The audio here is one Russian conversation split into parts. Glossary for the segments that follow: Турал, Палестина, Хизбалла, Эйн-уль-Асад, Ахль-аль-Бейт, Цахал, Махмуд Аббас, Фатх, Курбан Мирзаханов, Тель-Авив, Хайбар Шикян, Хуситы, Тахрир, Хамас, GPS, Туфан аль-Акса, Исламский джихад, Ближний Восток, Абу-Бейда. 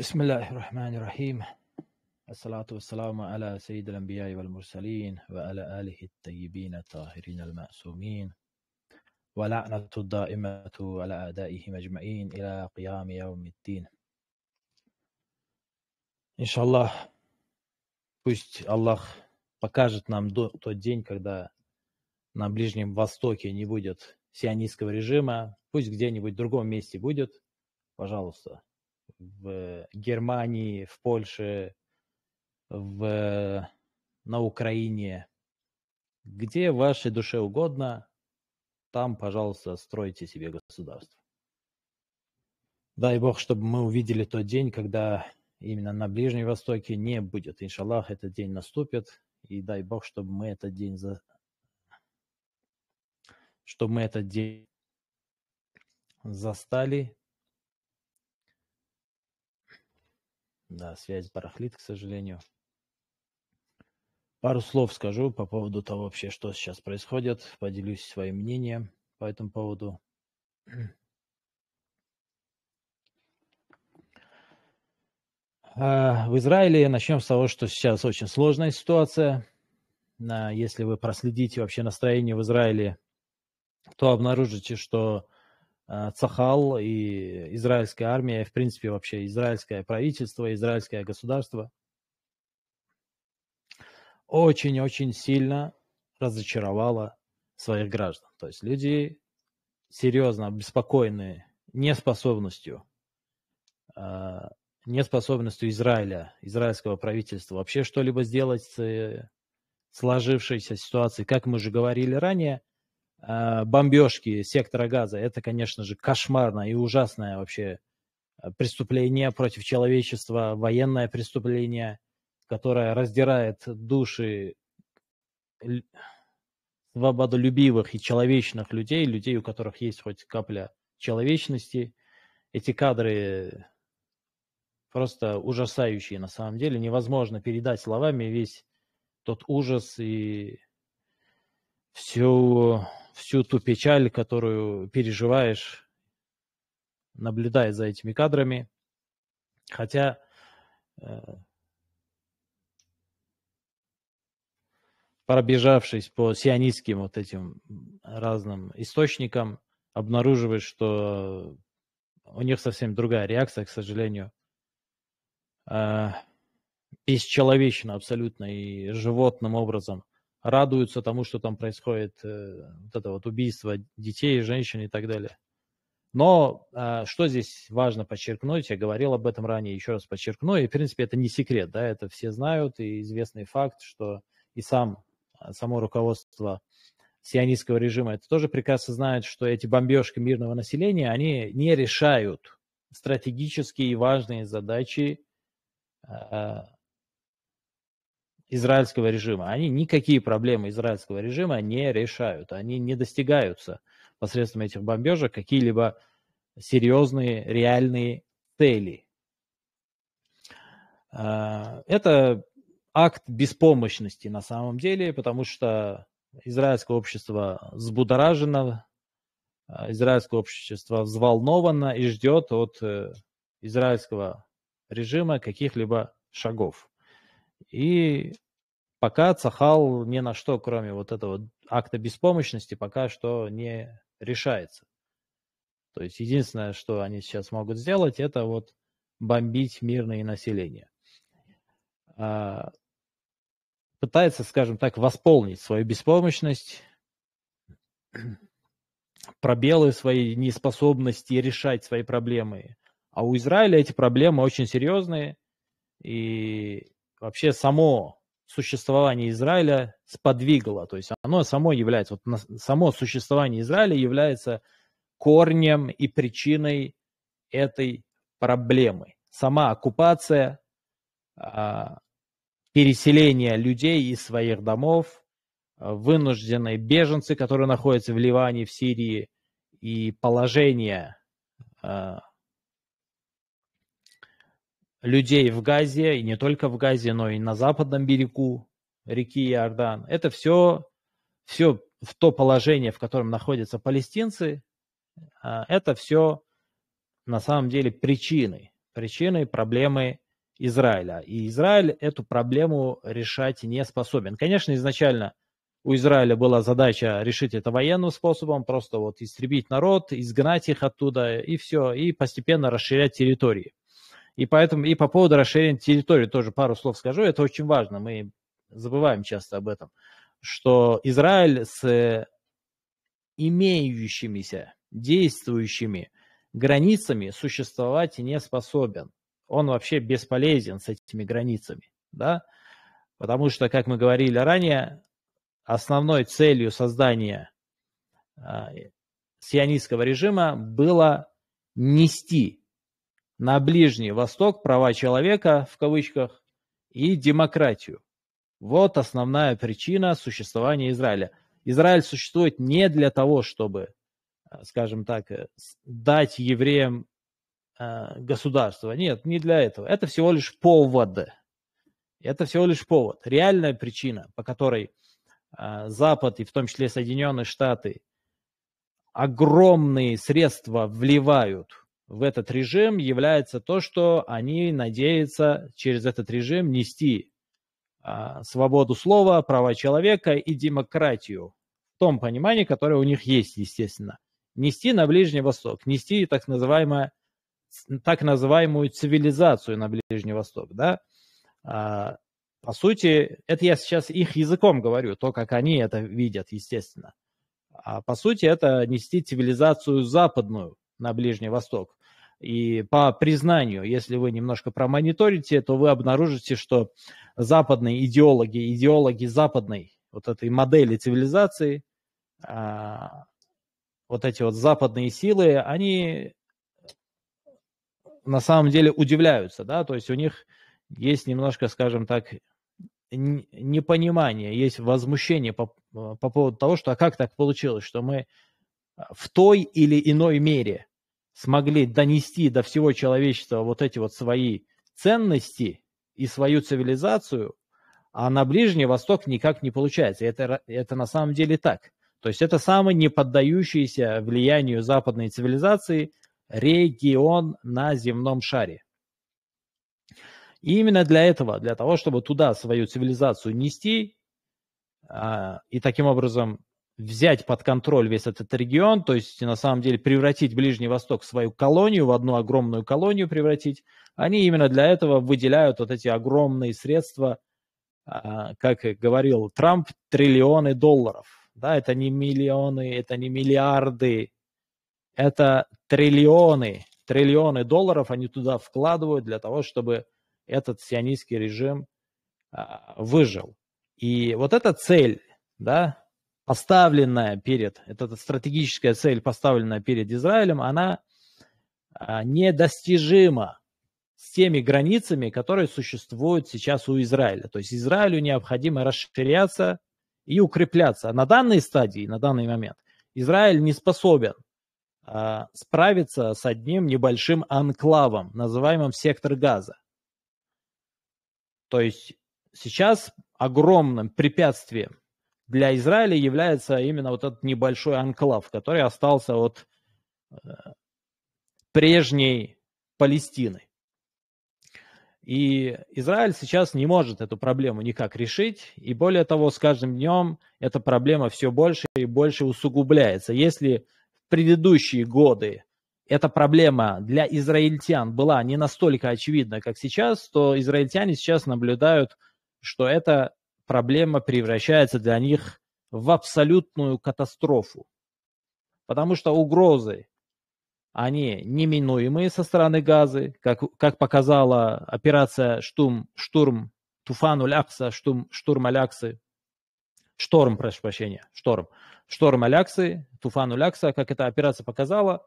Бисмиллахи рахмани рахим. Ассалату вассаламу аля Саидил Анбияи валь Мурсалин, ва аля алихи ат-тайибин ат-тахирин аль-ма'сумин, ва ла'нату ад-даимату аля адаихим ажмаин иля қиями яумиддин. Иншаллах, пусть Аллах покажет нам тот день, когда на Ближнем Востоке не будет сионистского режима, пусть где-нибудь в другом месте будет, пожалуйста, в Германии, в Польше, на Украине, где вашей душе угодно, там, пожалуйста, стройте себе государство. Дай Бог, чтобы мы увидели тот день, когда именно на Ближнем Востоке не будет. Иншаллах, этот день наступит, и дай Бог, чтобы мы этот день застали. Да, связь барахлит, к сожалению. Пару слов скажу по поводу того вообще, что сейчас происходит. Поделюсь своим мнением по этому поводу. В Израиле начнем с того, что сейчас очень сложная ситуация. Если вы проследите вообще настроение в Израиле, то обнаружите, что Цахал и израильская армия, в принципе, вообще израильское правительство, израильское государство очень-очень сильно разочаровало своих граждан. То есть люди серьезно обеспокоены неспособностью Израиля, израильского правительства вообще что-либо сделать с сложившейся ситуацией. Как мы уже говорили ранее, бомбежки сектора Газа — это, конечно же, кошмарное и ужасное вообще преступление против человечества, военное преступление, которое раздирает души свободолюбивых и человечных людей, людей, у которых есть хоть капля человечности. Эти кадры просто ужасающие на самом деле. Невозможно передать словами весь тот ужас и всю ту печаль, которую переживаешь, наблюдая за этими кадрами. Хотя пробежавшись по сионистским вот этим разным источникам, обнаруживаешь, что у них совсем другая реакция, к сожалению. Бесчеловечно абсолютно и животным образом радуются тому, что там происходит, вот это вот убийство детей, женщин и так далее. Но что здесь важно подчеркнуть, я говорил об этом ранее, еще раз подчеркну, и в принципе это не секрет, да, это все знают, и известный факт, что и само руководство сионистского режима это тоже прекрасно знает, что эти бомбежки мирного населения, они не решают стратегические и важные задачи израильского режима. Они никакие проблемы израильского режима не решают. Они не достигаются посредством этих бомбежек какие-либо серьезные, реальные цели. Это акт беспомощности на самом деле, потому что израильское общество взбудоражено, израильское общество взволновано и ждет от израильского режима каких-либо шагов. И пока Цахал ни на что, кроме вот этого акта беспомощности, пока что не решается. То есть единственное, что они сейчас могут сделать, это вот бомбить мирное население. Пытается, скажем так, восполнить свою беспомощность, пробелы своей неспособности решать свои проблемы. А у Израиля эти проблемы очень серьезные, и вообще само существование Израиля сподвигло, то есть оно само является, вот само существование Израиля является корнем и причиной этой проблемы. Сама оккупация, переселение людей из своих домов, вынужденные беженцы, которые находятся в Ливане, в Сирии, и положение людей в Газе, и не только в Газе, но и на западном берегу реки Иордан. Это все в то положение, в котором находятся палестинцы, это все на самом деле причины причиной проблемы Израиля. И Израиль эту проблему решать не способен. Конечно, изначально у Израиля была задача решить это военным способом, просто вот истребить народ, изгнать их оттуда и все, и постепенно расширять территории. И поэтому, и по поводу расширения территории тоже пару слов скажу, это очень важно, мы забываем часто об этом, что Израиль с имеющимися, действующими границами существовать не способен. Он вообще бесполезен с этими границами, да? Потому что, как мы говорили ранее, основной целью создания сионистского режима было нести на Ближний Восток права человека, в кавычках, и демократию. Вот основная причина существования Израиля. Израиль существует не для того, чтобы, скажем так, дать евреям государство. Нет, не для этого. Это всего лишь повод. Это всего лишь повод. Реальная причина, по которой Запад и в том числе Соединенные Штаты огромные средства вливают в этот режим, является то, что они надеются через этот режим нести свободу слова, права человека и демократию в том понимании, которое у них есть, естественно. Нести на Ближний Восток, нести так называемую цивилизацию на Ближний Восток, да? По сути, это я сейчас их языком говорю, то, как они это видят, естественно. А по сути, это нести цивилизацию западную на Ближний Восток. И по признанию, если вы немножко промониторите, то вы обнаружите, что западные идеологи, идеологи западной вот этой модели цивилизации, вот эти вот западные силы, они на самом деле удивляются, да, то есть у них есть немножко, скажем так, непонимание, есть возмущение по поводу того, что а как так получилось, что мы в той или иной мере смогли донести до всего человечества вот эти вот свои ценности и свою цивилизацию, а на Ближний Восток никак не получается. Это на самом деле так. То есть это самый не поддающийся влиянию западной цивилизации регион на земном шаре. И именно для этого, для того, чтобы туда свою цивилизацию нести и таким образом взять под контроль весь этот регион, то есть на самом деле превратить Ближний Восток в свою колонию, в одну огромную колонию превратить, они именно для этого выделяют вот эти огромные средства, как говорил Трамп, триллионы долларов. Да, это не миллионы, это не миллиарды, это триллионы. Триллионы долларов они туда вкладывают для того, чтобы этот сионистский режим выжил. И вот эта цель, да, поставленная перед, эта стратегическая цель, поставленная перед Израилем, она недостижима с теми границами, которые существуют сейчас у Израиля. То есть Израилю необходимо расширяться и укрепляться. На данной стадии, на данный момент, Израиль не способен справиться с одним небольшим анклавом, называемым сектор Газа. То есть сейчас огромным препятствием для Израиля является именно вот этот небольшой анклав, который остался от прежней Палестины. И Израиль сейчас не может эту проблему никак решить, и более того, с каждым днем эта проблема все больше и больше усугубляется. Если предыдущие годы эта проблема для израильтян была не настолько очевидна, как сейчас, то израильтяне сейчас наблюдают, что эта проблема превращается для них в абсолютную катастрофу. Потому что угрозы, они неминуемые со стороны Газы, как показала операция Штурм алляксы, Туфан аль-Акса, как эта операция показала,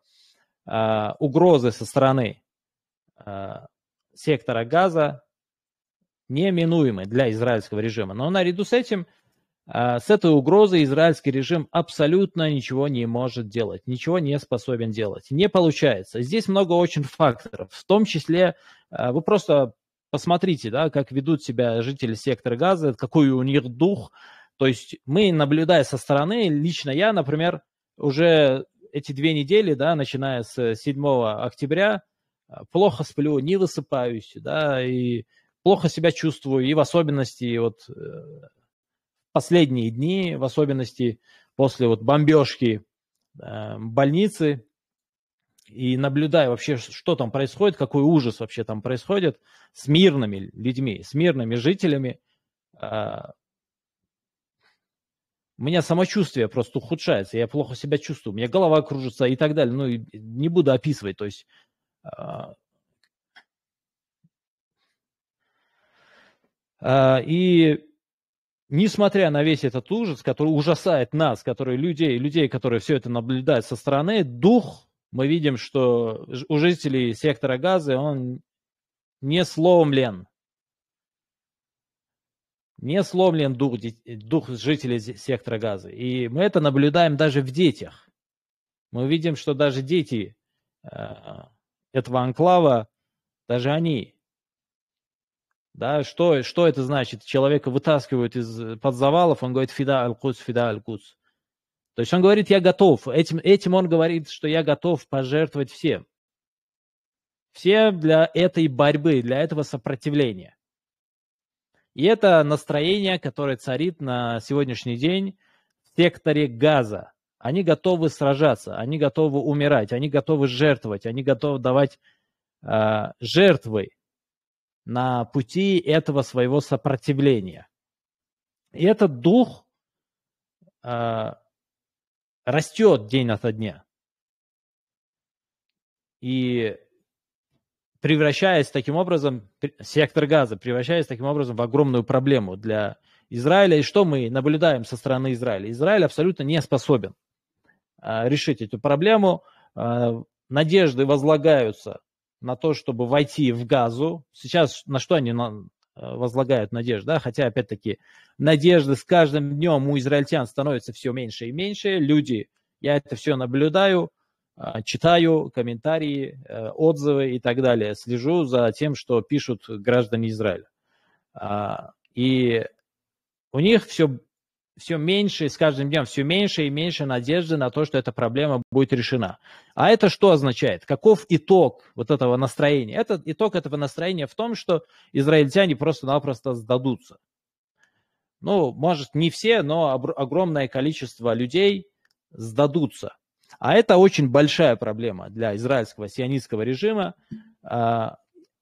угрозы со стороны сектора Газа неминуемы для израильского режима. Но наряду с этим, с этой угрозой израильский режим абсолютно ничего не может делать, ничего не способен делать, не получается. Здесь много очень факторов, в том числе, вы просто посмотрите, да, как ведут себя жители сектора Газа, какой у них дух. То есть мы, наблюдая со стороны, лично я, например, уже эти 2 недели, да, начиная с 7 октября, плохо сплю, не высыпаюсь, да, и плохо себя чувствую, и в особенности вот последние дни, в особенности после вот бомбежки больницы, и наблюдая вообще, что там происходит, какой ужас вообще там происходит с мирными людьми, с мирными жителями, у меня самочувствие просто ухудшается, я плохо себя чувствую, у меня голова кружится и так далее. Ну, и не буду описывать, то есть и несмотря на весь этот ужас, который ужасает нас, который людей, которые все это наблюдают со стороны, дух, мы видим, что у жителей сектора Газы он не сломлен. Не сломлен дух жителей сектора Газы. И мы это наблюдаем даже в детях. Мы видим, что даже дети этого анклава, даже они, да, что это значит? Человека вытаскивают из-под завалов, он говорит «фида аль-Кудс, фида аль-Кудс». То есть он говорит «я готов». Этим он говорит, что «я готов пожертвовать всем». Все для этой борьбы, для этого сопротивления. И это настроение, которое царит на сегодняшний день в секторе Газа. Они готовы сражаться, они готовы умирать, они готовы жертвовать, они готовы давать жертвы на пути этого своего сопротивления. И этот дух растет день ото дня. И превращаясь таким образом, сектор Газа превращаясь таким образом в огромную проблему для Израиля. И что мы наблюдаем со стороны Израиля? Израиль абсолютно не способен решить эту проблему. Надежды возлагаются на то, чтобы войти в Газу. Сейчас на что они возлагают надежды? Да? Хотя, опять-таки, надежды с каждым днем у израильтян становится все меньше и меньше. Люди, я это все наблюдаю, читаю комментарии, отзывы и так далее. Слежу за тем, что пишут граждане Израиля. И у них все меньше, с каждым днем все меньше и меньше надежды на то, что эта проблема будет решена. А это что означает? Каков итог вот этого настроения? Итог этого настроения в том, что израильтяне просто-напросто сдадутся. Ну, может, не все, но огромное количество людей сдадутся. А это очень большая проблема для израильского сионистского режима.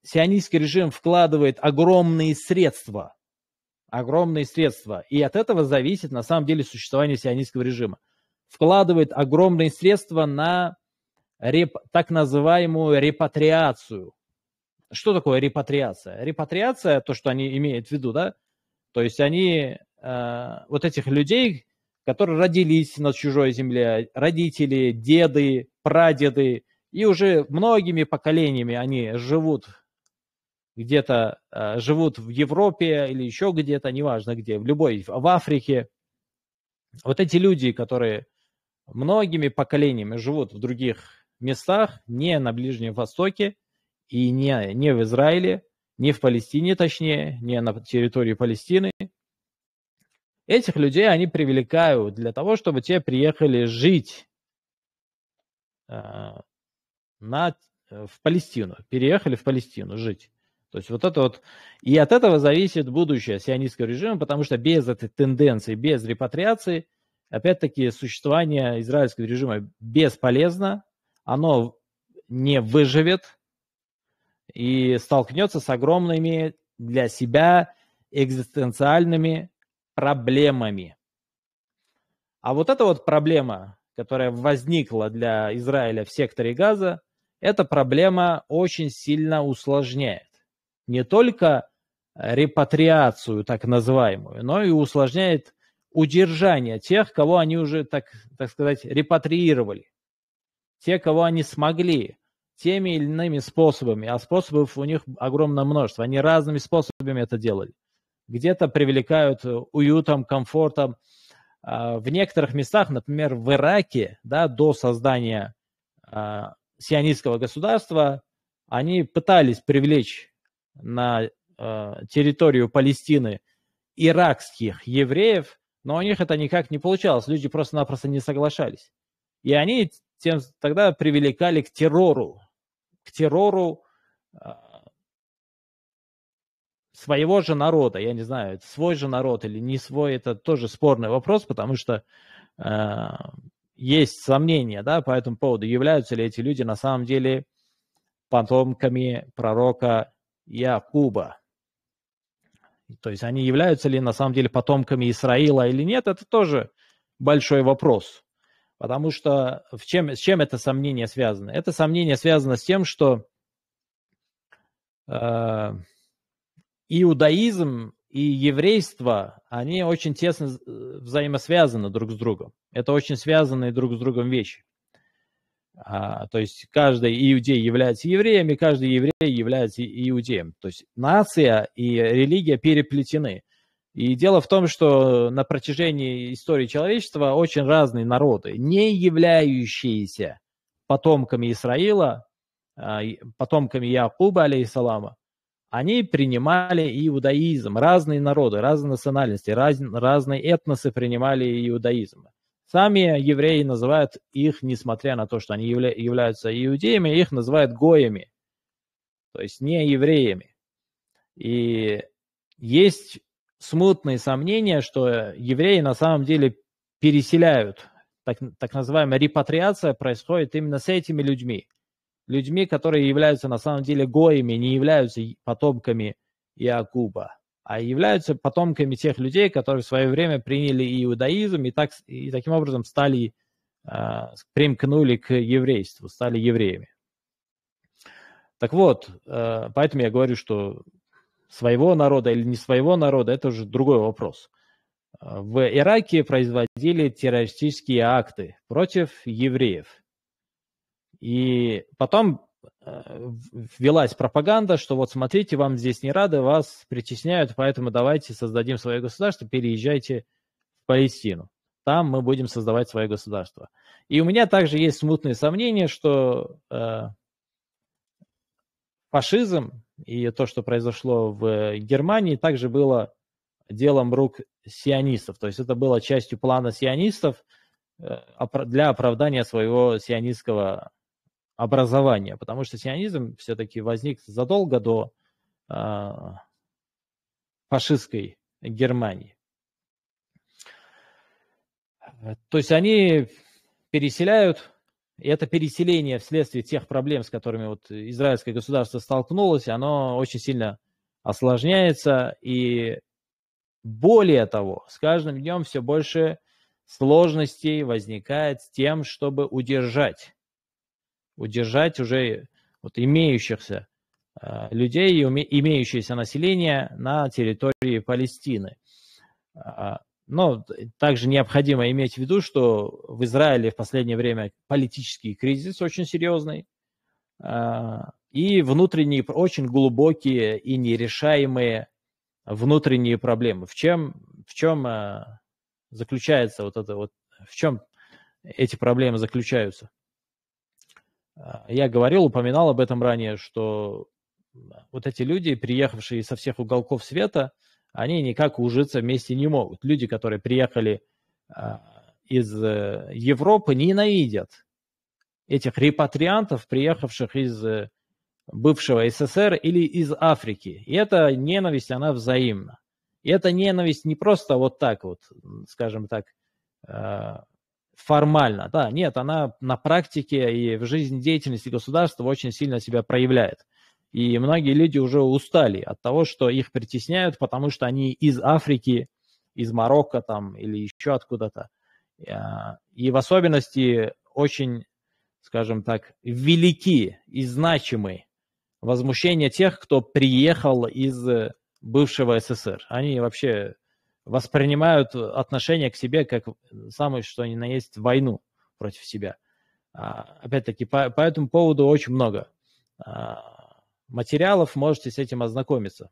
Сионистский режим вкладывает огромные средства, и от этого зависит на самом деле существование сионистского режима. Вкладывает огромные средства на так называемую репатриацию. Что такое репатриация? Репатриация, то, что они имеют в виду, да, то есть они, вот этих людей, которые родились на чужой земле, родители, деды, прадеды, и уже многими поколениями они живут где-то, живут в Европе или еще где-то, неважно где, в Африке. Вот эти люди, которые многими поколениями живут в других местах, не на Ближнем Востоке и не в Израиле, не в Палестине, точнее, не на территории Палестины, этих людей они привлекают для того, чтобы те приехали жить в Палестину, переехали в Палестину жить. То есть вот это вот, и от этого зависит будущее сионистского режима, потому что без этой тенденции, без репатриации, опять-таки, существование израильского режима бесполезно, оно не выживет и столкнется с огромными для себя экзистенциальными проблемами. А вот эта вот проблема, которая возникла для Израиля в секторе Газа, эта проблема очень сильно усложняет не только репатриацию, так называемую, но и усложняет удержание тех, кого они уже, так сказать, репатриировали. Те, кого они смогли теми или иными способами, а способов у них огромное множество, они разными способами это делали. Где-то привлекают уютом, комфортом. В некоторых местах, например, в Ираке, да, до создания сионистского государства, они пытались привлечь на территорию Палестины иракских евреев, но у них это никак не получалось. Люди просто-напросто не соглашались. И они тогда привлекали к террору к террору своего же народа. Я не знаю, это свой же народ или не свой, это тоже спорный вопрос, потому что есть сомнения, да, по этому поводу, являются ли эти люди на самом деле потомками пророка Якуба. То есть они являются ли на самом деле потомками Исраила или нет, это тоже большой вопрос. Потому что с чем это сомнение связано? Это сомнение связано с тем, что иудаизм и еврейство, они очень тесно взаимосвязаны друг с другом. Это очень связанные друг с другом вещи. То есть каждый иудей является евреем, и каждый еврей является иудеем. То есть нация и религия переплетены. И дело в том, что на протяжении истории человечества очень разные народы, не являющиеся потомками Исраила, потомками Якуба, алейхиссалама, они принимали иудаизм. Разные народы, разные национальности, разные этносы принимали иудаизм. Сами евреи называют их, несмотря на то, что они являются иудеями, их называют гоями, то есть не евреями. И есть смутные сомнения, что евреи на самом деле переселяют. Так называемая репатриация происходит именно с этими людьми. Людьми, которые являются на самом деле гоями, не являются потомками Якуба, а являются потомками тех людей, которые в свое время приняли иудаизм и таким образом стали, примкнули к еврейству, стали евреями. Так вот, поэтому я говорю, что своего народа или не своего народа, это уже другой вопрос. В Ираке производили террористические акты против евреев. И потом велась пропаганда, что вот смотрите, вам здесь не рады, вас притесняют, поэтому давайте создадим свое государство, переезжайте в Палестину. Там мы будем создавать свое государство. И у меня также есть смутные сомнения, что фашизм и то, что произошло в Германии, также было делом рук сионистов. То есть это было частью плана сионистов для оправдания своего сионистского образования, потому что сионизм все-таки возник задолго до фашистской Германии. То есть они переселяют, и это переселение вследствие тех проблем, с которыми вот израильское государство столкнулось, оно очень сильно осложняется, и более того, с каждым днем все больше сложностей возникает с тем, чтобы удержать уже вот имеющихся людей и имеющееся население на территории Палестины. Но также необходимо иметь в виду, что в Израиле в последнее время политический кризис очень серьезный и внутренние, очень глубокие и нерешаемые внутренние проблемы. В чем заключается вот это вот, в чем эти проблемы заключаются? Я говорил, упоминал об этом ранее, что вот эти люди, приехавшие со всех уголков света, они никак ужиться вместе не могут. Люди, которые приехали из Европы, ненавидят этих репатриантов, приехавших из бывшего СССР или из Африки. И эта ненависть, она взаимна. И эта ненависть не просто вот так вот, скажем так, формально, да, нет, она на практике и в жизнедеятельности государства очень сильно себя проявляет. И многие люди уже устали от того, что их притесняют, потому что они из Африки, из Марокко там или еще откуда-то. И в особенности очень, скажем так, велики и значимы возмущения тех, кто приехал из бывшего СССР. Они вообще воспринимают отношение к себе как самое, что ни на есть, войну против себя. Опять-таки, по этому поводу очень много материалов, можете с этим ознакомиться.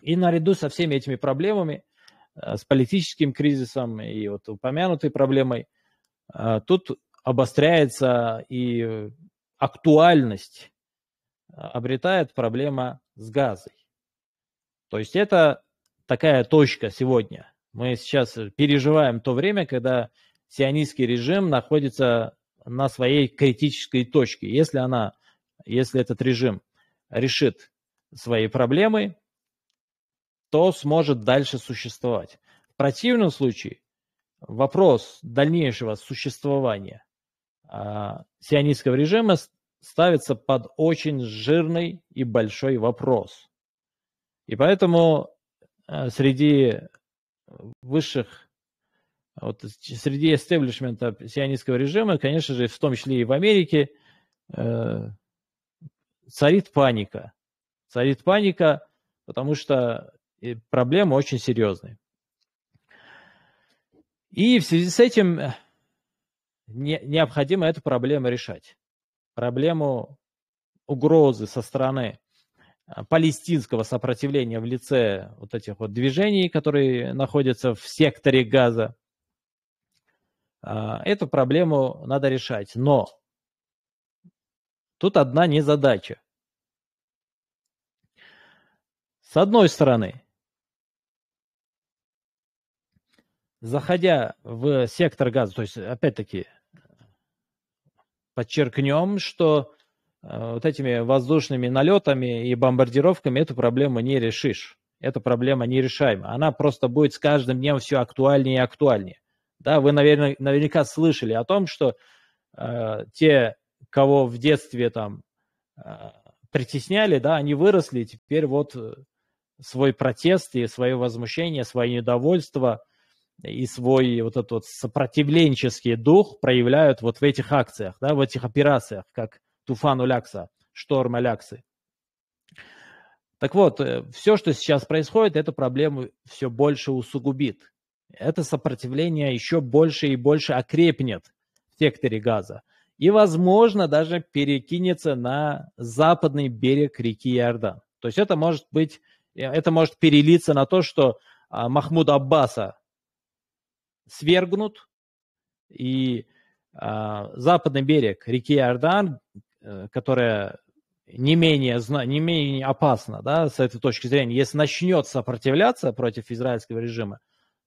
И наряду со всеми этими проблемами, с политическим кризисом и вот упомянутой проблемой, тут обостряется и актуальность обретает проблема с Газой. То есть это такая точка сегодня. Мы сейчас переживаем то время, когда сионистский режим находится на своей критической точке. Если она если этот режим решит свои проблемы, то сможет дальше существовать. В противном случае вопрос дальнейшего существования сионистского режима ставится под очень жирный и большой вопрос. И поэтому среди высших, вот, среди эстеблишмента сионистского режима, конечно же, в том числе и в Америке, царит паника. Царит паника, потому что проблемы очень серьезные. И в связи с этим необходимо эту проблему решать. Проблему угрозы со стороны палестинского сопротивления в лице вот этих вот движений, которые находятся в секторе Газа. Эту проблему надо решать. Но тут одна незадача. С одной стороны, заходя в сектор Газа, то есть, опять-таки, подчеркнем, что вот этими воздушными налетами и бомбардировками эту проблему не решишь. Эта проблема нерешаема. Она просто будет с каждым днем все актуальнее и актуальнее. Да, вы, наверное, наверняка слышали о том, что те, кого в детстве там притесняли, да, они выросли, и теперь вот свой протест и свое возмущение, свое недовольство и свой вот этот вот сопротивленческий дух проявляют вот в этих акциях, да, в этих операциях, как Туфан аль-Акса, Шторм аль-Аксы. Так вот, все, что сейчас происходит, эту проблему все больше усугубит. Это сопротивление еще больше и больше окрепнет в секторе Газа. И, возможно, даже перекинется на западный берег реки Иордан. То есть это может быть, это может перелиться на то, что Махмуда Аббаса свергнут, и западный берег реки Иордан, которая не менее опасна, да, с этой точки зрения, если начнет сопротивляться против израильского режима,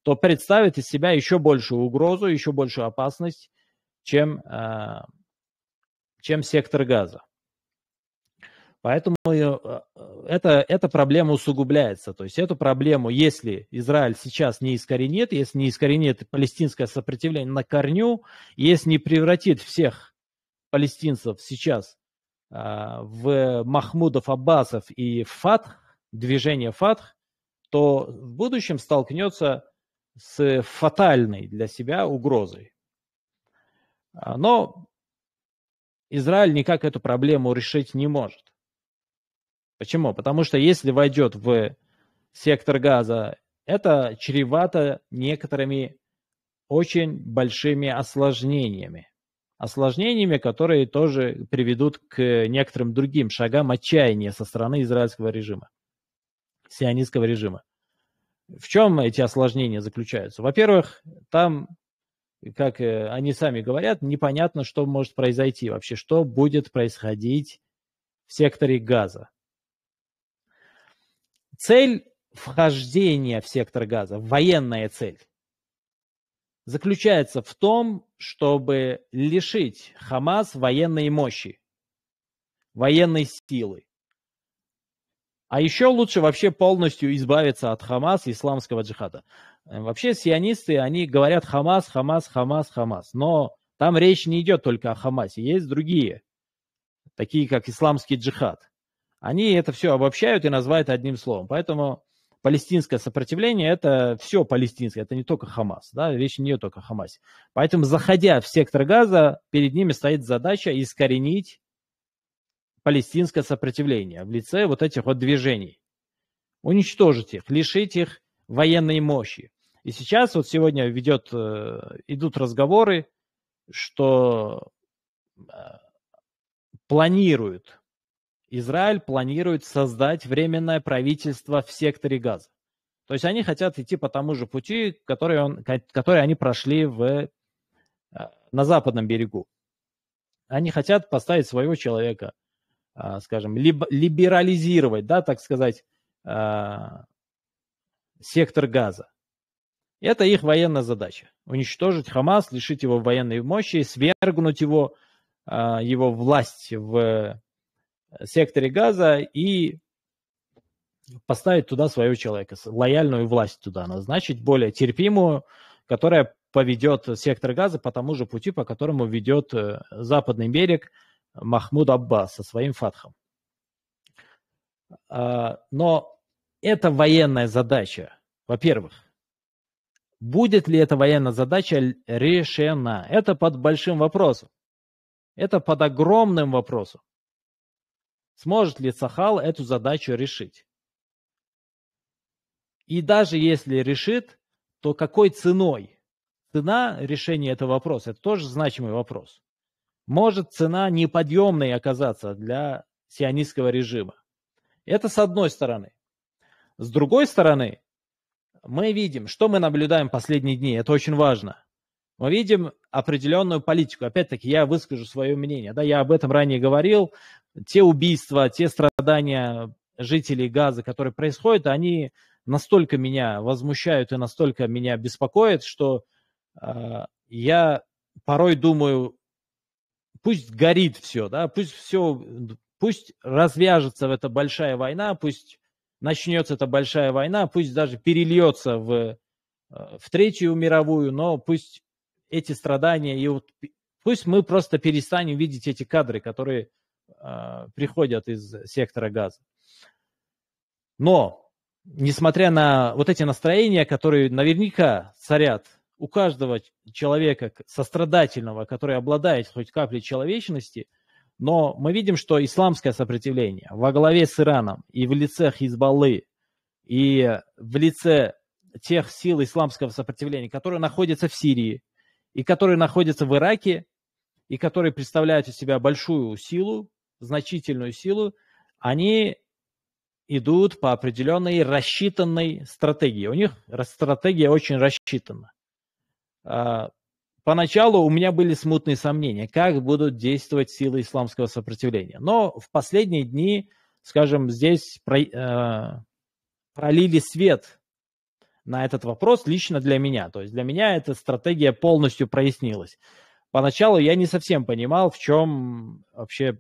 то представит из себя еще большую угрозу, еще большую опасность, чем сектор Газа. Поэтому эта проблема усугубляется. То есть эту проблему, если Израиль сейчас не искоренит, если не искоренит палестинское сопротивление на корню, если не превратит всех палестинцев сейчас в Махмудов Аббасов и Фатх, движение Фатх, то в будущем столкнется с фатальной для себя угрозой. Но Израиль никак эту проблему решить не может. Почему? Потому что если войдет в сектор Газа, это чревато некоторыми очень большими осложнениями. Осложнениями, которые тоже приведут к некоторым другим шагам отчаяния со стороны израильского режима, сионистского режима. В чем эти осложнения заключаются? Во-первых, там, как они сами говорят, непонятно, что может произойти вообще, что будет происходить в секторе Газа. Цель вхождения в сектор Газа, военная цель, заключается в том, чтобы лишить Хамас военной мощи, военной силы. А еще лучше вообще полностью избавиться от Хамас и исламского джихада. Вообще сионисты, они говорят Хамас, Хамас, Хамас, Хамас. Но там речь не идет только о Хамасе. Есть другие, такие как исламский джихад. Они это все обобщают и называют одним словом. Поэтому палестинское сопротивление – это все палестинское, это не только Хамас. Да? Речь не идет только о Хамасе. Поэтому, заходя в сектор Газа, перед ними стоит задача искоренить палестинское сопротивление в лице вот этих вот движений. Уничтожить их, лишить их военной мощи. И сейчас, вот сегодня идут разговоры, что Израиль планирует создать временное правительство в секторе Газа. То есть они хотят идти по тому же пути, который они прошли на западном берегу. Они хотят поставить своего человека, скажем, либерализировать, да, так сказать, сектор Газа. Это их военная задача. Уничтожить Хамас, лишить его военной мощи, свергнуть его власть в секторе Газа и поставить туда своего человека, лояльную власть туда назначить, более терпимую, которая поведет сектор Газа по тому же пути, по которому ведет западный берег Махмуд Аббас со своим Фатхом. Но это военная задача, во-первых. Будет ли эта военная задача решена? Это под большим вопросом. Это под огромным вопросом. Сможет ли Цахал эту задачу решить? И даже если решит, то какой ценой? Цена решения этого вопроса – это тоже значимый вопрос. Может цена неподъемной оказаться для сионистского режима. Это с одной стороны. С другой стороны, мы видим, что мы наблюдаем последние дни, это очень важно. Мы видим определенную политику. Опять-таки, я выскажу свое мнение. Да, я об этом ранее говорил. Те убийства, те страдания жителей Газы, которые происходят, они настолько меня возмущают и настолько меня беспокоят, что я порой думаю, пусть горит все, да, пусть развяжется эта большая война, пусть начнется эта большая война, пусть даже перельется в Третью мировую, но пусть эти страдания, и вот, пусть мы просто перестанем видеть эти кадры, которые приходят из сектора Газа. Но, несмотря на вот эти настроения, которые наверняка царят у каждого человека сострадательного, который обладает хоть каплей человечности, но мы видим, что исламское сопротивление во главе с Ираном и в лице Хизбаллы, и в лице тех сил исламского сопротивления, которые находятся в Сирии, и которые находятся в Ираке, и которые представляют из себя большую силу, значительную силу, они идут по определенной рассчитанной стратегии. У них стратегия очень рассчитана. Поначалу у меня были смутные сомнения, как будут действовать силы исламского сопротивления. Но в последние дни, скажем, здесь пролили свет на этот вопрос лично для меня. То есть для меня эта стратегия полностью прояснилась. Поначалу я не совсем понимал, в чем вообще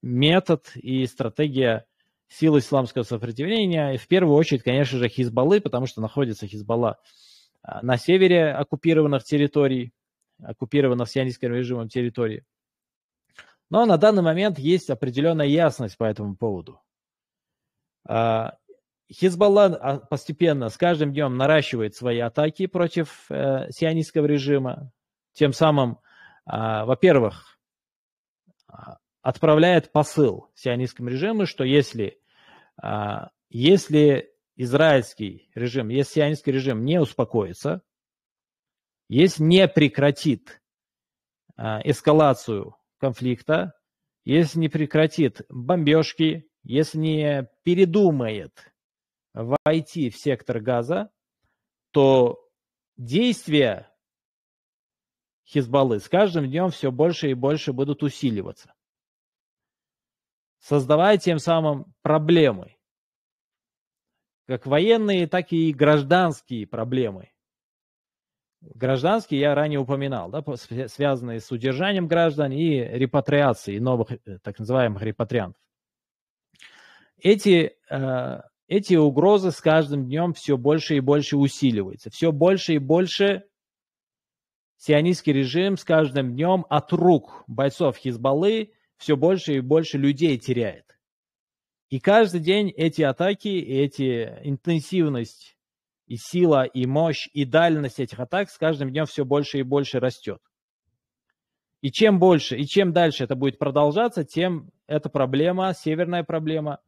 метод и стратегия сил исламского сопротивления. И в первую очередь, конечно же, Хизбаллы, потому что находится Хизбалла на севере оккупированных территорий, оккупированных сионистским режимом территории. Но на данный момент есть определенная ясность по этому поводу. Хизбалла постепенно, с каждым днем наращивает свои атаки против сионистского режима. Тем самым, во-первых, отправляет посыл сионистскому режиму, что если израильский режим, если сионистский режим не успокоится, если не прекратит эскалацию конфликта, если не прекратит бомбежки, если не передумает войти в сектор Газа, то действия Хизбаллы с каждым днем все больше и больше будут усиливаться, создавая тем самым проблемы, как военные, так и гражданские проблемы. Гражданские я ранее упоминал, да, связанные с удержанием граждан и репатриацией новых, так называемых репатриантов. Эти угрозы с каждым днем все больше и больше усиливаются. Все больше и больше сионистский режим с каждым днем от рук бойцов Хизбаллы все больше и больше людей теряет. И каждый день эти атаки, эти интенсивность и сила, и мощь, и дальность этих атак с каждым днем все больше и больше растет. И чем больше, и чем дальше это будет продолжаться, тем эта проблема, северная проблема,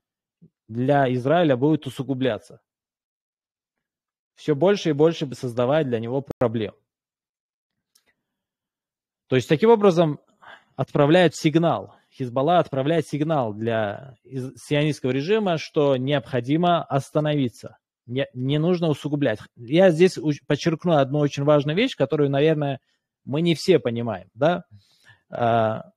для Израиля будет усугубляться. Все больше и больше создавая для него проблем. То есть таким образом отправляют сигнал, Хизбалла отправляет сигнал для сионистского режима, что необходимо остановиться, не нужно усугублять. Я здесь подчеркну одну очень важную вещь, которую, наверное, мы не все понимаем. Да? С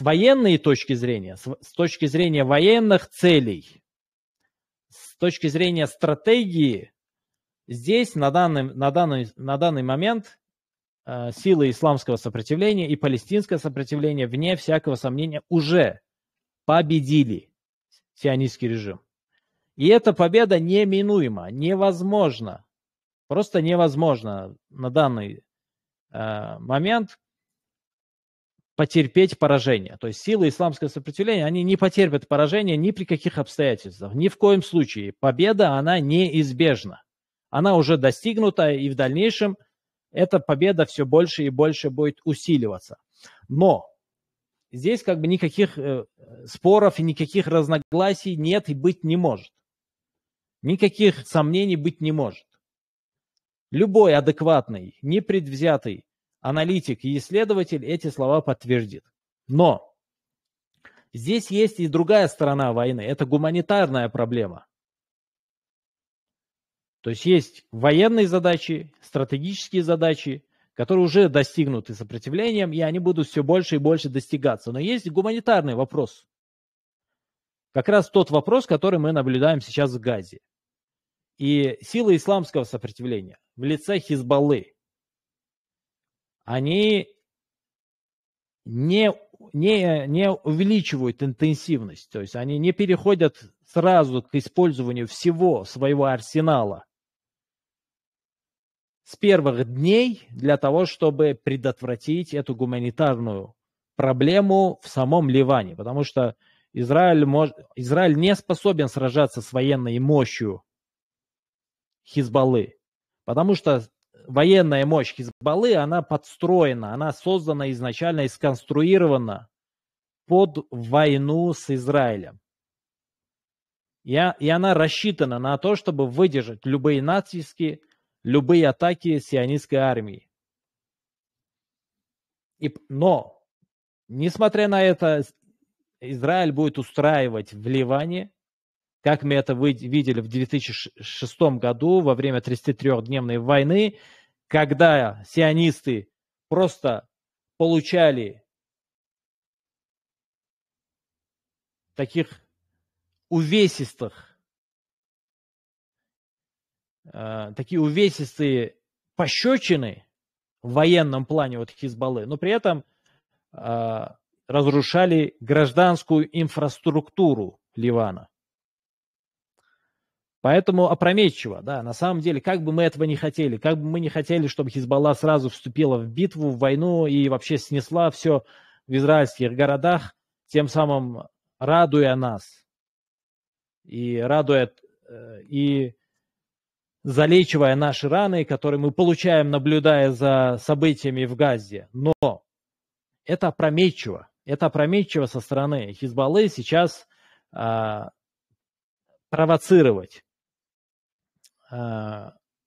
военной точки зрения, с точки зрения военных целей, с точки зрения стратегии, здесь на данный момент силы исламского сопротивления и палестинское сопротивление, вне всякого сомнения, уже победили сионистский режим. И эта победа неминуема, невозможна, просто невозможно на данный момент потерпеть поражение. То есть силы исламского сопротивления, они не потерпят поражения ни при каких обстоятельствах, ни в коем случае. Победа, она неизбежна. Она уже достигнута, и в дальнейшем эта победа все больше и больше будет усиливаться. Но здесь как бы никаких споров и никаких разногласий нет и быть не может. Никаких сомнений быть не может. Любой адекватный, непредвзятый аналитик и исследователь эти слова подтвердит. Но здесь есть и другая сторона войны. Это гуманитарная проблема. То есть есть военные задачи, стратегические задачи, которые уже достигнуты сопротивлением, и они будут все больше и больше достигаться. Но есть гуманитарный вопрос. Как раз тот вопрос, который мы наблюдаем сейчас в Газе. И силы исламского сопротивления в лице Хизбаллы, они не увеличивают интенсивность, то есть они не переходят сразу к использованию всего своего арсенала с первых дней для того, чтобы предотвратить эту гуманитарную проблему в самом Ливане. Потому что Израиль не способен сражаться с военной мощью Хизбаллы, потому что военная мощь Хизбаллы, она подстроена, она создана изначально и сконструирована под войну с Израилем. И она рассчитана на то, чтобы выдержать любые натиски, любые атаки сионистской армии. Но, несмотря на это, Израиль будет устраивать в Ливане, как мы это видели в 2006 году во время 33-дневной войны, когда сионисты просто получали таких такие увесистые пощечины в военном плане от Хизбаллы, но при этом разрушали гражданскую инфраструктуру Ливана. Поэтому опрометчиво, да, на самом деле, как бы мы этого не хотели, как бы мы не хотели, чтобы Хизбалла сразу вступила в битву, в войну и вообще снесла все в израильских городах, тем самым радуя нас и залечивая наши раны, которые мы получаем, наблюдая за событиями в Газе. Но это опрометчиво. Это опрометчиво со стороны Хизбаллы сейчас провоцировать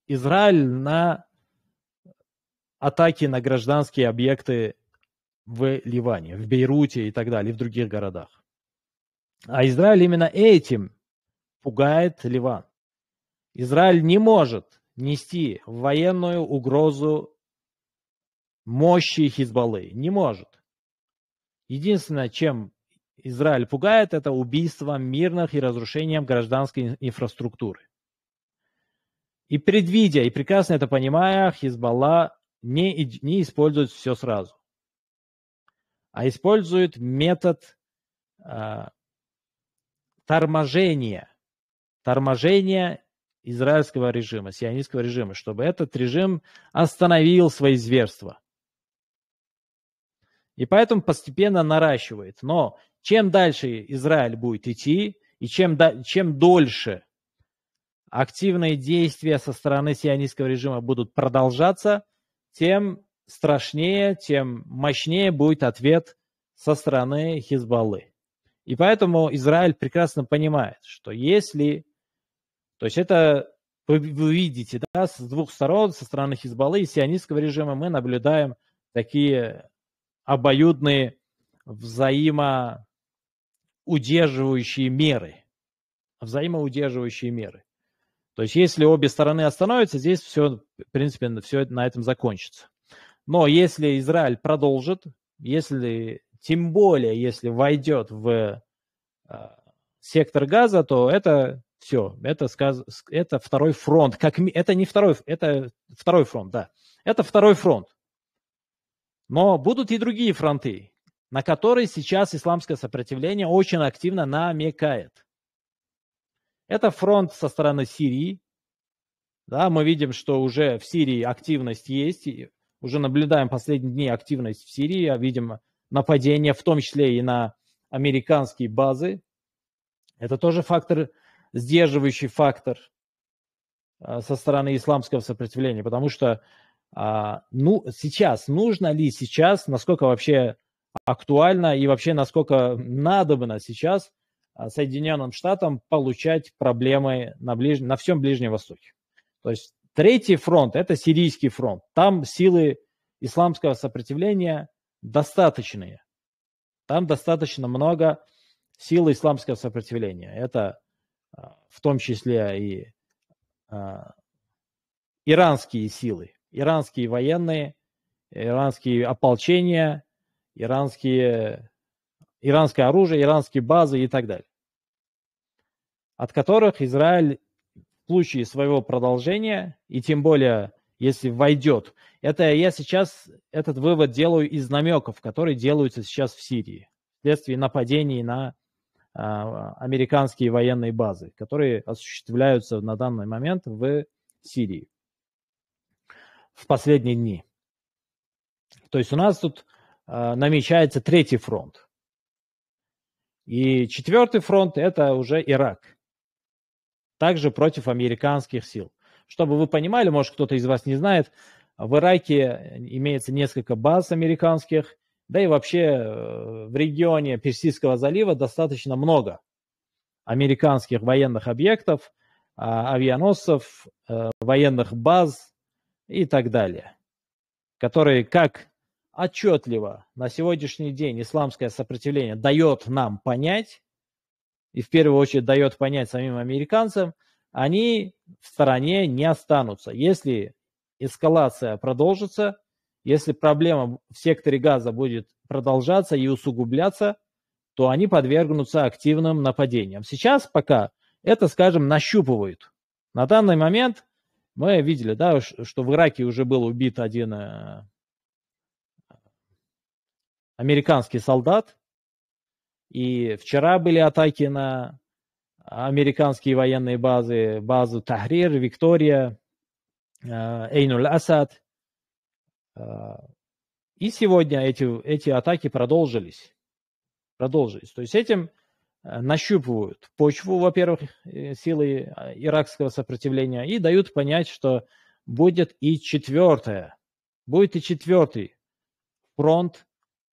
Израиль на атаки на гражданские объекты в Ливане, в Бейруте и так далее, в других городах. А Израиль именно этим пугает Ливан. Израиль не может нести военную угрозу мощи Хизбаллы. Не может. Единственное, чем Израиль пугает, это убийством мирных и разрушением гражданской инфраструктуры. И предвидя, и прекрасно это понимая, Хизбалла не использует все сразу, а использует метод торможения израильского режима, сионистского режима, чтобы этот режим остановил свои зверства. И поэтому постепенно наращивает. Но чем дальше Израиль будет идти, и чем дольше активные действия со стороны сионистского режима будут продолжаться, тем страшнее, тем мощнее будет ответ со стороны Хизбаллы. И поэтому Израиль прекрасно понимает, что если... То есть это вы видите, да, с двух сторон, со стороны Хизбаллы и сионистского режима, мы наблюдаем такие обоюдные взаимоудерживающие меры. То есть если обе стороны остановятся, здесь все, в принципе, все на этом закончится. Но если Израиль продолжит, тем более если войдет в сектор Газа, то это все, это второй фронт. Это второй фронт, да. Это второй фронт. Но будут и другие фронты, на который сейчас исламское сопротивление очень активно намекает. Это фронт со стороны Сирии. Да, мы видим, что уже в Сирии активность есть. Уже наблюдаем последние дни активность в Сирии. Видим нападения, в том числе и на американские базы. Это тоже фактор, сдерживающий фактор со стороны исламского сопротивления. Потому что сейчас, нужно ли сейчас, насколько вообще актуально и вообще насколько надобно сейчас Соединенным Штатам получать проблемы на всем Ближнем Востоке. То есть третий фронт – это сирийский фронт. Там силы исламского сопротивления достаточные. Там достаточно много сил исламского сопротивления. Это в том числе и иранские силы, иранские военные, иранские ополчения, иранское оружие, иранские базы и так далее, от которых Израиль в случае своего продолжения, и тем более, если войдет, это я сейчас этот вывод делаю из намеков, которые делаются сейчас в Сирии, вследствие нападений на американские военные базы, которые осуществляются на данный момент в Сирии в последние дни. То есть у нас тут намечается третий фронт. И четвертый фронт – это уже Ирак. Также против американских сил. Чтобы вы понимали, может, кто-то из вас не знает, в Ираке имеется несколько баз американских, да и вообще в регионе Персидского залива достаточно много американских военных объектов, авианосцев, военных баз и так далее, которые как отчетливо на сегодняшний день исламское сопротивление дает нам понять, и в первую очередь дает понять самим американцам, они в стороне не останутся. Если эскалация продолжится, если проблема в секторе Газа будет продолжаться и усугубляться, то они подвергнутся активным нападениям. Сейчас пока это, скажем, нащупывают. На данный момент мы видели, да, что в Ираке уже был убит один американский солдат, и вчера были атаки на американские военные базы, базу Тахрир, Виктория, Эйн-уль-Асад. И сегодня эти атаки продолжились. То есть этим нащупывают почву, во-первых, силы иракского сопротивления, и дают понять, что будет и четвертый фронт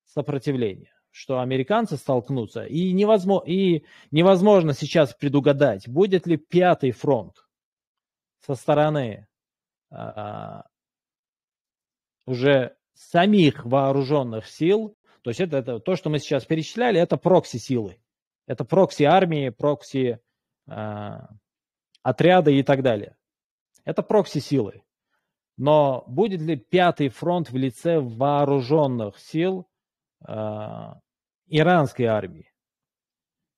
сопротивления, что американцы столкнутся, и невозможно сейчас предугадать, будет ли пятый фронт со стороны уже самих вооруженных сил. То есть это то, что мы сейчас перечисляли, это прокси-силы, это прокси-армии, прокси-отряды и так далее. Это прокси-силы. Но будет ли пятый фронт в лице вооруженных сил иранской армии?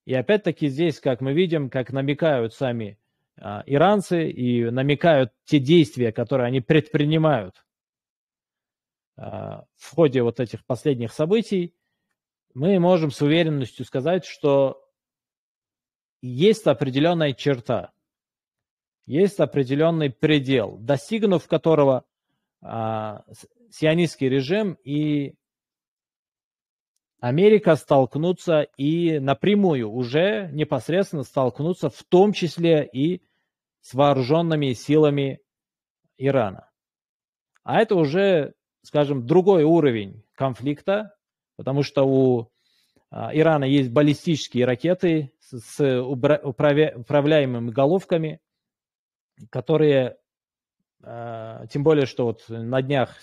И опять-таки здесь, как мы видим, как намекают сами иранцы и намекают те действия, которые они предпринимают в ходе вот этих последних событий, мы можем с уверенностью сказать, что есть определенная черта, есть определенный предел, достигнув которого сионистский режим и Америка столкнутся и напрямую уже непосредственно столкнутся, в том числе и с вооруженными силами Ирана. А это уже, скажем, другой уровень конфликта, потому что у Ирана есть баллистические ракеты с управляемыми головками, которые, тем более, что вот на днях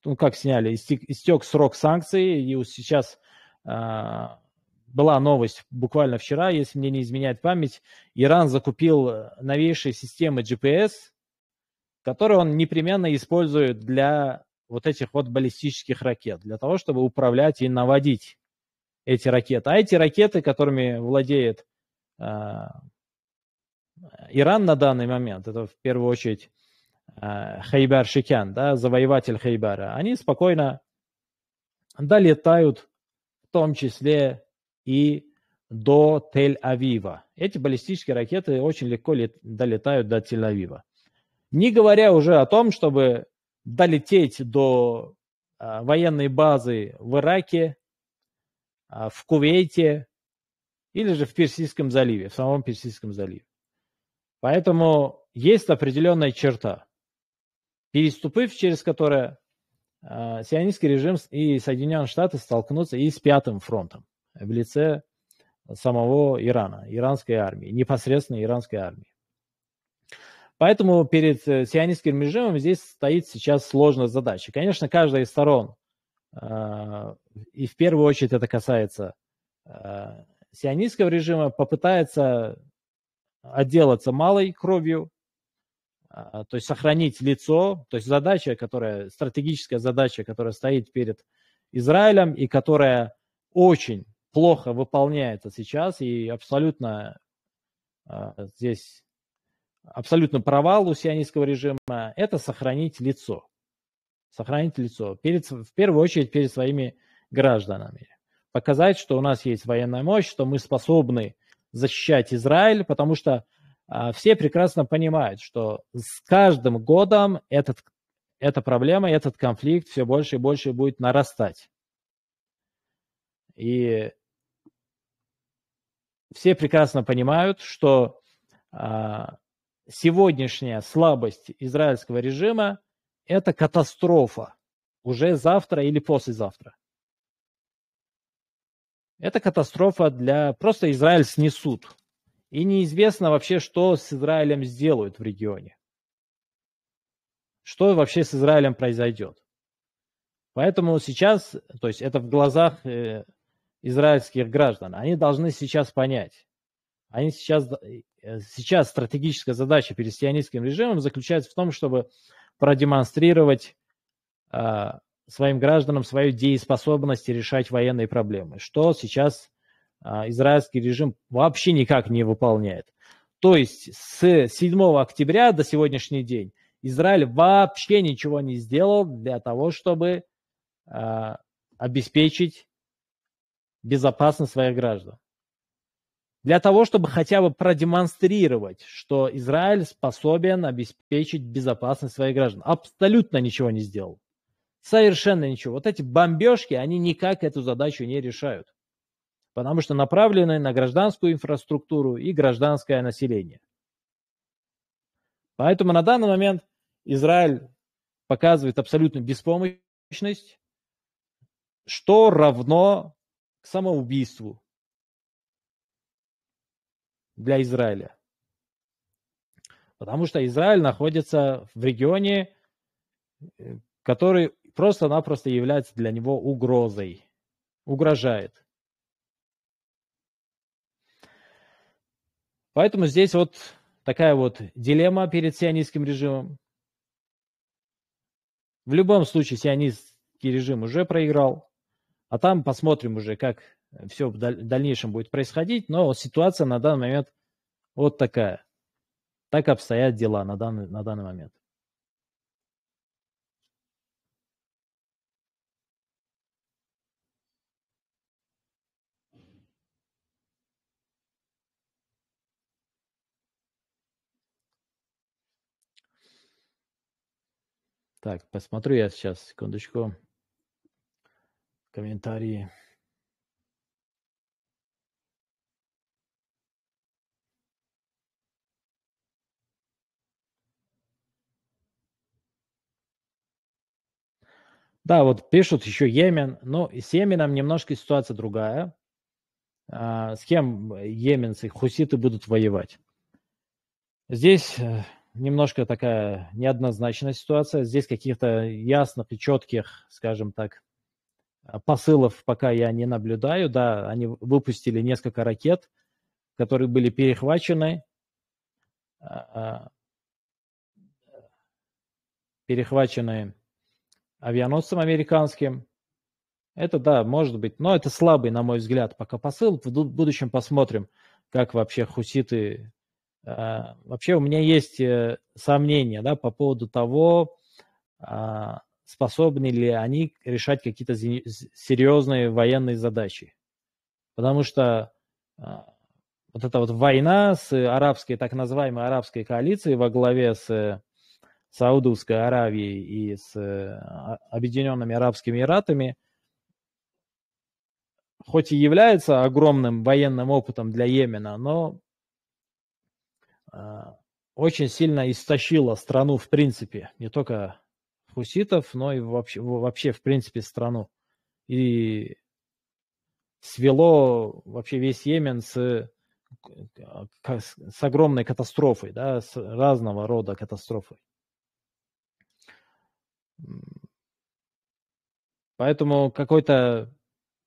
истек срок санкций, и сейчас была новость буквально вчера, если мне не изменяет память, Иран закупил новейшие системы GPS, которые он непременно использует для вот этих вот баллистических ракет, для того, чтобы управлять и наводить эти ракеты. А эти ракеты, которыми владеет Иран на данный момент, это в первую очередь Хайбар Шикян, да, завоеватель Хайбара, они спокойно долетают в том числе и до Тель-Авива. Эти баллистические ракеты очень легко долетают до Тель-Авива. Не говоря уже о том, чтобы долететь до военной базы в Ираке, в Кувейте или же в Персидском заливе, в самом Персидском заливе. Поэтому есть определенная черта, переступив через которую сионистский режим и Соединенные Штаты столкнутся и с пятым фронтом в лице самого Ирана, иранской армии, непосредственно иранской армии. Поэтому перед сионистским режимом здесь стоит сейчас сложная задача. Конечно, каждая из сторон, и в первую очередь это касается сионистского режима, попытается отделаться малой кровью, то есть сохранить лицо, то есть задача, которая, стратегическая задача, которая стоит перед Израилем и которая очень плохо выполняется сейчас, и абсолютно провал у сионистского режима, это сохранить лицо. Сохранить лицо, в первую очередь перед своими гражданами. Показать, что у нас есть военная мощь, что мы способны защищать Израиль, потому что все прекрасно понимают, что с каждым годом эта проблема, этот конфликт все больше и больше будет нарастать. И все прекрасно понимают, что сегодняшняя слабость израильского режима – это катастрофа уже завтра или послезавтра. Это катастрофа для… Просто Израиль снесут. И неизвестно вообще, что с Израилем сделают в регионе. Что вообще с Израилем произойдет. Поэтому сейчас, то есть это в глазах израильских граждан, они должны сейчас понять. Они сейчас стратегическая задача перед сионистским режимом заключается в том, чтобы продемонстрировать своим гражданам свою дееспособность решать военные проблемы, что сейчас израильский режим вообще никак не выполняет. То есть с 7 октября до сегодняшний день Израиль вообще ничего не сделал для того, чтобы обеспечить безопасность своих граждан. Для того, чтобы хотя бы продемонстрировать, что Израиль способен обеспечить безопасность своих граждан. Абсолютно ничего не сделал. Совершенно ничего. Вот эти бомбежки, они никак эту задачу не решают. Потому что направлены на гражданскую инфраструктуру и гражданское население. Поэтому на данный момент Израиль показывает абсолютную беспомощность, что равно к самоубийству. Для Израиля. Потому что Израиль находится в регионе, который просто-напросто является для него угрозой, угрожает. Поэтому здесь вот такая вот дилемма перед сионистским режимом. В любом случае сионистский режим уже проиграл, а там посмотрим уже, как все в дальнейшем будет происходить, но ситуация на данный момент вот такая. Так обстоят дела на данный момент. Так, посмотрю я сейчас, секундочку, комментарии. Да, вот пишут еще Йемен, но с Йеменом немножко ситуация другая. С кем йеменцы, хуситы будут воевать? Здесь немножко такая неоднозначная ситуация. Здесь каких-то ясных и четких, скажем так, посылов пока я не наблюдаю. Да, они выпустили несколько ракет, которые были перехвачены авианосцем американским. Это, да, может быть, но это слабый, на мой взгляд, пока посыл. В будущем посмотрим, как вообще хуситы... Вообще у меня есть сомнения, да, по поводу того, способны ли они решать какие-то серьезные военные задачи. Потому что вот эта вот война с арабской, так называемой арабской коалицией во главе с Саудовской Аравией и с Объединенными Арабскими Эмиратами, хоть и является огромным военным опытом для Йемена, но очень сильно истощила страну в принципе, не только хуситов, но и вообще в принципе страну. И свело вообще весь Йемен с огромной катастрофой, да, с разного рода катастрофой. Поэтому какой-то...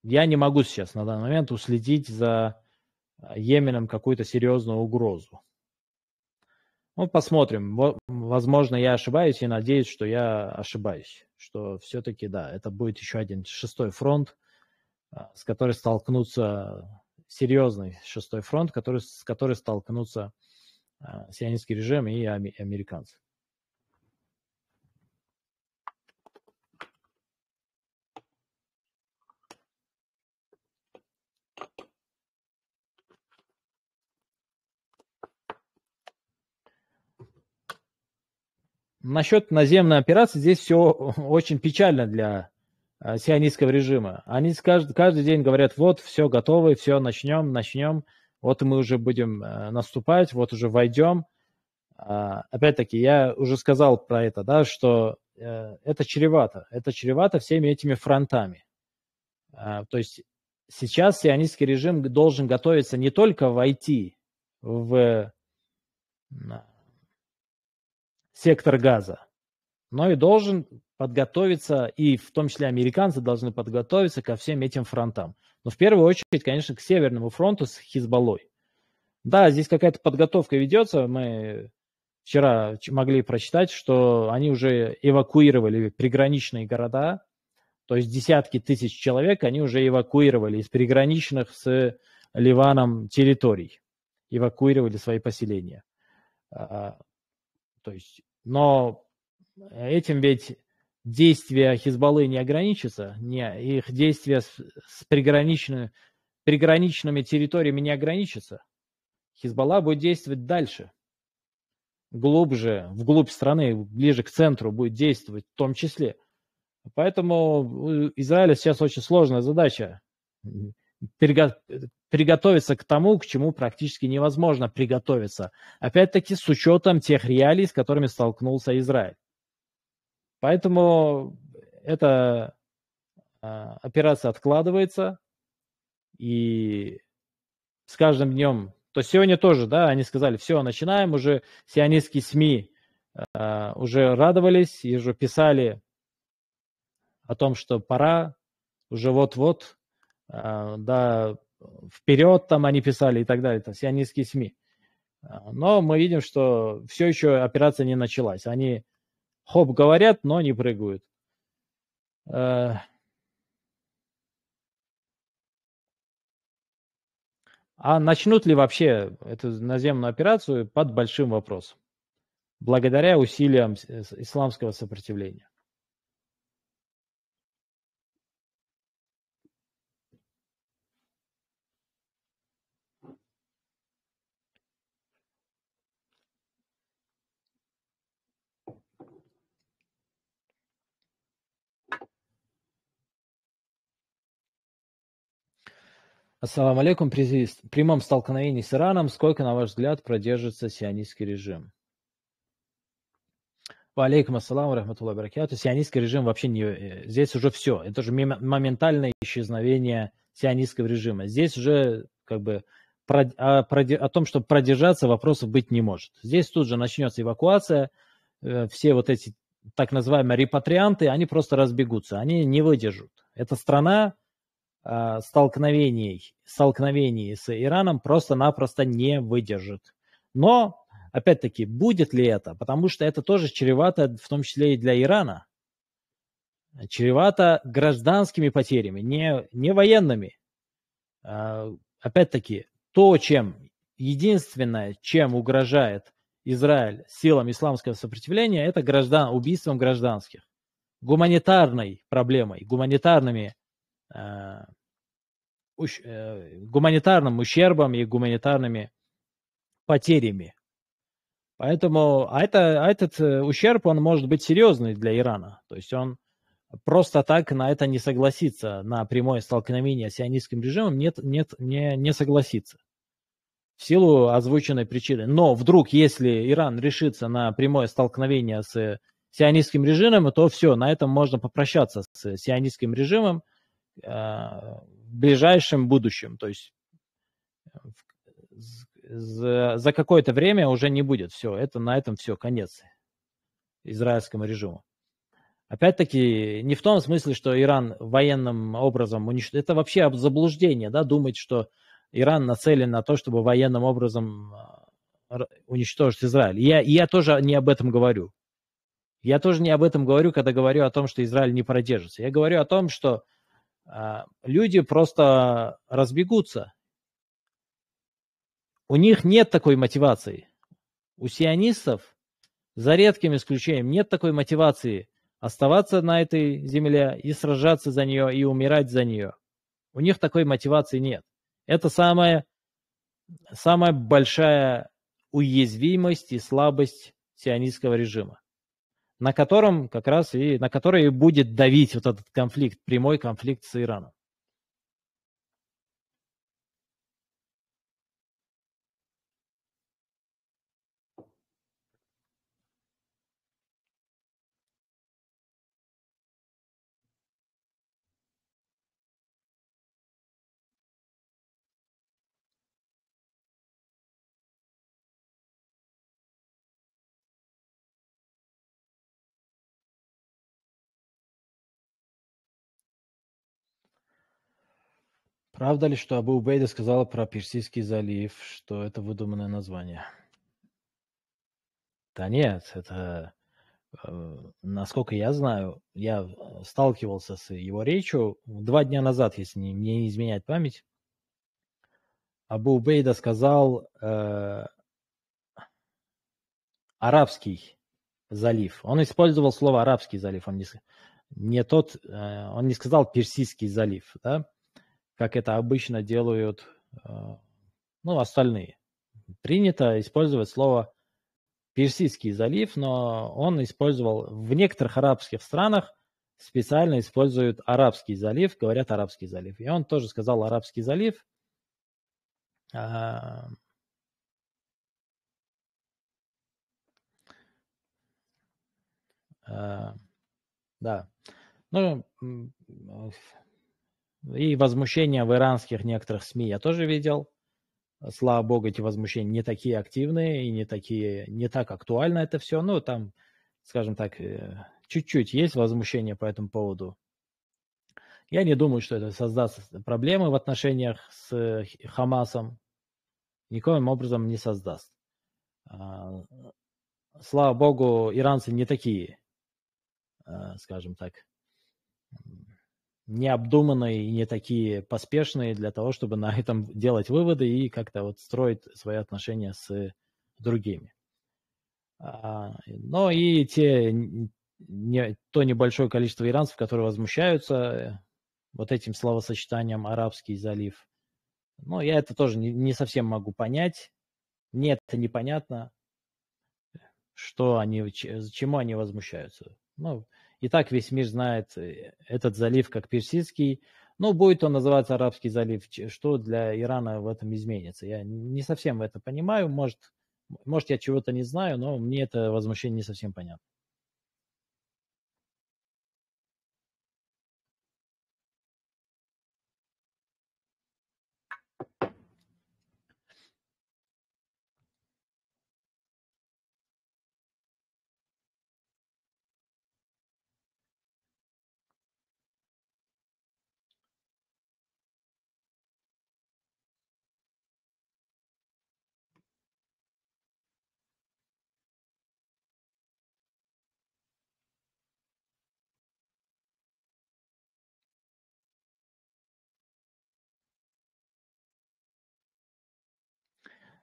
Я не могу сейчас на данный момент уследить за Йеменом какую-то серьезную угрозу. Ну, посмотрим. Возможно, я ошибаюсь и надеюсь, что я ошибаюсь. Что все-таки, да, это будет еще один шестой фронт, с которым столкнутся... Серьезный шестой фронт, с которым столкнутся сионистский режим и американцы. Насчет наземной операции здесь все очень печально для сионистского режима. Они каждый день говорят, вот, все готово, все, начнем, вот мы уже будем наступать, вот уже войдем. Опять-таки, я уже сказал про это, да, что это чревато всеми этими фронтами. То есть сейчас сионистский режим должен готовиться не только войти в сектор Газа, но и должен подготовиться, и в том числе американцы должны подготовиться ко всем этим фронтам. Но в первую очередь, конечно, к Северному фронту с Хизбаллой. Да, здесь какая-то подготовка ведется. Мы вчера могли прочитать, что они уже эвакуировали приграничные города, то есть десятки тысяч человек они уже эвакуировали из приграничных с Ливаном территорий, эвакуировали свои поселения. То есть, но этим ведь действия Хизбаллы не ограничатся, их действия с приграничными территориями не ограничатся. Хизбалла будет действовать дальше, глубже, вглубь страны, ближе к центру будет действовать в том числе. Поэтому у Израиля сейчас очень сложная задача приготовиться к тому, к чему практически невозможно приготовиться. Опять-таки с учетом тех реалий, с которыми столкнулся Израиль. Поэтому эта операция откладывается, и с каждым днем, то есть сегодня тоже, да, они сказали, все, начинаем, уже сионистские СМИ уже радовались и уже писали о том, что пора, уже вот-вот, да, вперед там они писали и так далее, там, сионистские СМИ. Но мы видим, что все еще операция не началась, они... Хоп, говорят, но не прыгают. А начнут ли вообще эту наземную операцию под большим вопросом, благодаря усилиям исламского сопротивления? Ассаламу алейкум. При прямом столкновении с Ираном сколько, на ваш взгляд, продержится сионистский режим? Ва алейкум ассаламу рахматуллахи ва баракатух. Сионистский режим вообще не... Здесь уже все. Это же моментальное исчезновение сионистского режима. Здесь уже как бы о том, чтобы продержаться, вопросов быть не может. Здесь тут же начнется эвакуация. Все вот эти так называемые репатрианты, они просто разбегутся. Они не выдержат. Эта страна столкновений с Ираном просто-напросто не выдержит. Но, опять-таки, будет ли это? Потому что это тоже чревато, в том числе и для Ирана, чревато гражданскими потерями, не военными. Опять-таки, то, чем единственное, чем угрожает Израиль силам исламского сопротивления, это убийством гражданских. гуманитарной проблемой, гуманитарным ущербом и гуманитарными потерями. Поэтому этот ущерб, он может быть серьезный для Ирана. То есть он просто так на это не согласится, на прямое столкновение с сионистским режимом не согласится. В силу озвученной причины. Но вдруг, если Иран решится на прямое столкновение с сионистским режимом, то все, на этом можно попрощаться с сионистским режимом в ближайшем будущем. То есть за какое-то время уже не будет. Все, на этом все, конец израильскому режиму. Опять-таки, не в том смысле, что Иран военным образом уничтожит. Это вообще заблуждение, да, думать, что Иран нацелен на то, чтобы военным образом уничтожить Израиль. Я тоже не об этом говорю. Я тоже не об этом говорю, когда говорю о том, что Израиль не продержится. Я говорю о том, что люди просто разбегутся. У них нет такой мотивации. У сионистов, за редким исключением, нет такой мотивации оставаться на этой земле и сражаться за нее, и умирать за нее. У них такой мотивации нет. Это самая большая уязвимость и слабость сионистского режима, на который будет давить вот этот конфликт, прямой конфликт с Ираном. Правда ли, что Абу-Бейда сказала про Персидский залив, что это выдуманное название? Да нет, это, насколько я знаю, я сталкивался с его речью 2 дня назад, если мне не изменяет память. Абу-Бейда сказал арабский залив. Он использовал слово арабский залив, он не сказал Персидский залив, да? Как это обычно делают, ну, остальные. Принято использовать слово Персидский залив, но он использовал в некоторых арабских странах специально используют арабский залив, говорят арабский залив. И он тоже сказал арабский залив. Да. Ну, и возмущения в иранских некоторых СМИ я тоже видел. Слава богу, эти возмущения не такие активные и не так актуально это все. Ну, там, скажем так, чуть-чуть есть возмущения по этому поводу. Я не думаю, что это создаст проблемы в отношениях с Хамасом. Никоим образом не создаст. Слава богу, иранцы не такие, скажем так, необдуманные и не такие поспешные для того, чтобы на этом делать выводы и как-то вот строить свои отношения с другими. Но и то небольшое количество иранцев, которые возмущаются вот этим словосочетанием «Арабский залив». Но я это тоже не совсем могу понять. Мне это непонятно, чему они возмущаются. Ну, и так весь мир знает этот залив как Персидский. Ну, будет он называться Арабский залив. Что для Ирана в этом изменится? Я не совсем это понимаю. Может, я чего-то не знаю, но мне это возмущение не совсем понятно.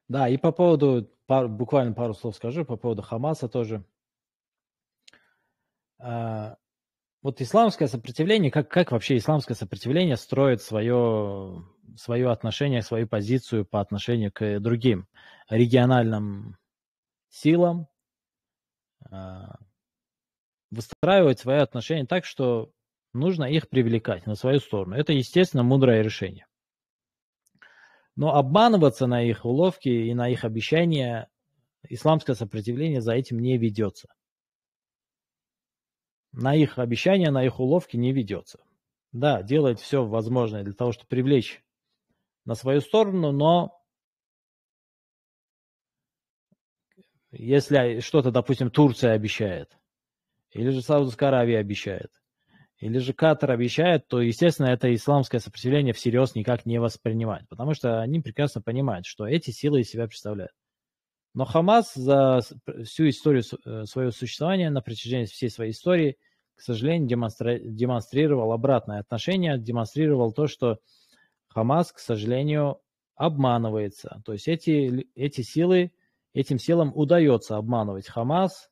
Да, и по поводу, буквально пару слов скажу, по поводу Хамаса тоже. вот исламское сопротивление, как вообще исламское сопротивление строит свое отношение, свою позицию по отношению к другим региональным силам, выстраивать свои отношения так, что нужно их привлекать на свою сторону. Это, естественно, мудрое решение. Но обманываться на их уловки и на их обещания исламское сопротивление за этим не ведется. На их обещания, на их уловки не ведется. Да, делает все возможное для того, чтобы привлечь на свою сторону, но если что-то, допустим, Турция обещает, или же Саудовская Аравия обещает, или же Катар обещает, то, естественно, это исламское сопротивление всерьез никак не воспринимает, потому что они прекрасно понимают, что эти силы из себя представляют. Но Хамас за всю историю своего существования, на протяжении всей своей истории, к сожалению, демонстрировал обратное отношение, демонстрировал то, что Хамас, к сожалению, обманывается. То есть эти силы, этим силам удается обманывать Хамас.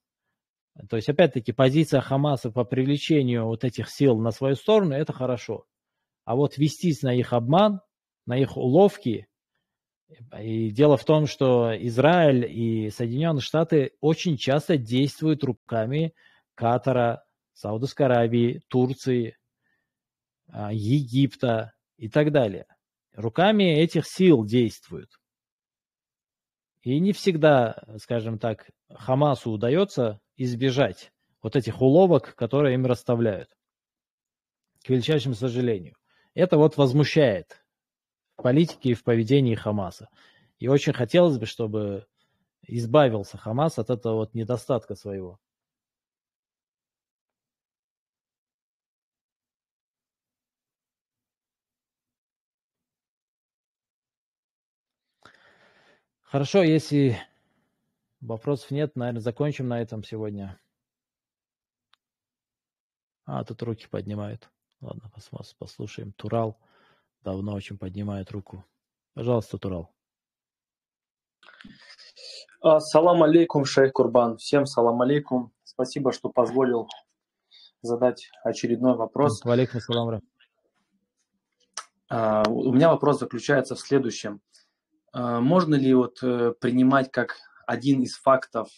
То есть, опять-таки, позиция Хамаса по привлечению вот этих сил на свою сторону – это хорошо. А вот вестись на их обман, на их уловки. И дело в том, что Израиль и Соединенные Штаты очень часто действуют руками Катара, Саудовской Аравии, Турции, Египта и так далее. Руками этих сил действуют. И не всегда, скажем так, Хамасу удается избежать вот этих уловок, которые им расставляют. К величайшему сожалению. Это вот возмущает в политике и в поведении Хамаса. И очень хотелось бы, чтобы избавился Хамас от этого вот недостатка своего. Хорошо, если вопросов нет, наверное, закончим на этом сегодня. А, тут руки поднимают. Ладно, послушаем. Турал давно очень поднимает руку. Пожалуйста, Турал. Салам алейкум, шейх Курбан. Всем салам алейкум. Спасибо, что позволил задать очередной вопрос. Валейкум салам. У меня вопрос заключается в следующем. Можно ли вот принимать как один из фактов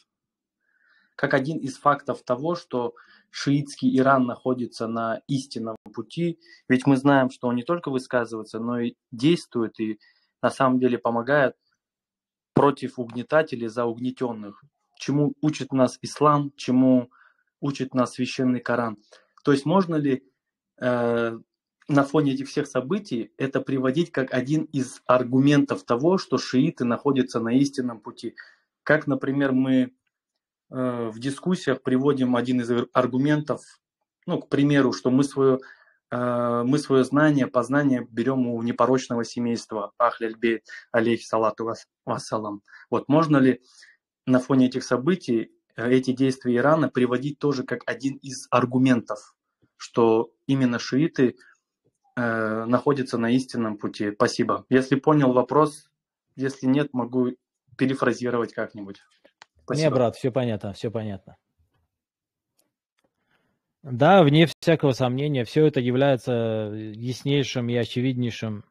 того, что шиитский Иран находится на истинном пути? Ведь мы знаем, что он не только высказывается, но и действует, и на самом деле помогает против угнетателей за угнетенных. Чему учит нас ислам, чему учит нас священный Коран? То есть можно ли на фоне этих всех событий это приводить как один из аргументов того, что шииты находятся на истинном пути? Как, например, мы в дискуссиях приводим один из аргументов, ну, к примеру, что мы свое знание, познание берем у непорочного семейства Ахляльбейт, алейхиссалату вассалам. Вот можно ли на фоне этих событий эти действия Ирана приводить тоже как один из аргументов, что именно шииты находится на истинном пути? Спасибо. Если понял вопрос, если нет, могу перефразировать как-нибудь. Спасибо. Не, брат, все понятно, все понятно. Да, вне всякого сомнения, все это является яснейшим и очевиднейшим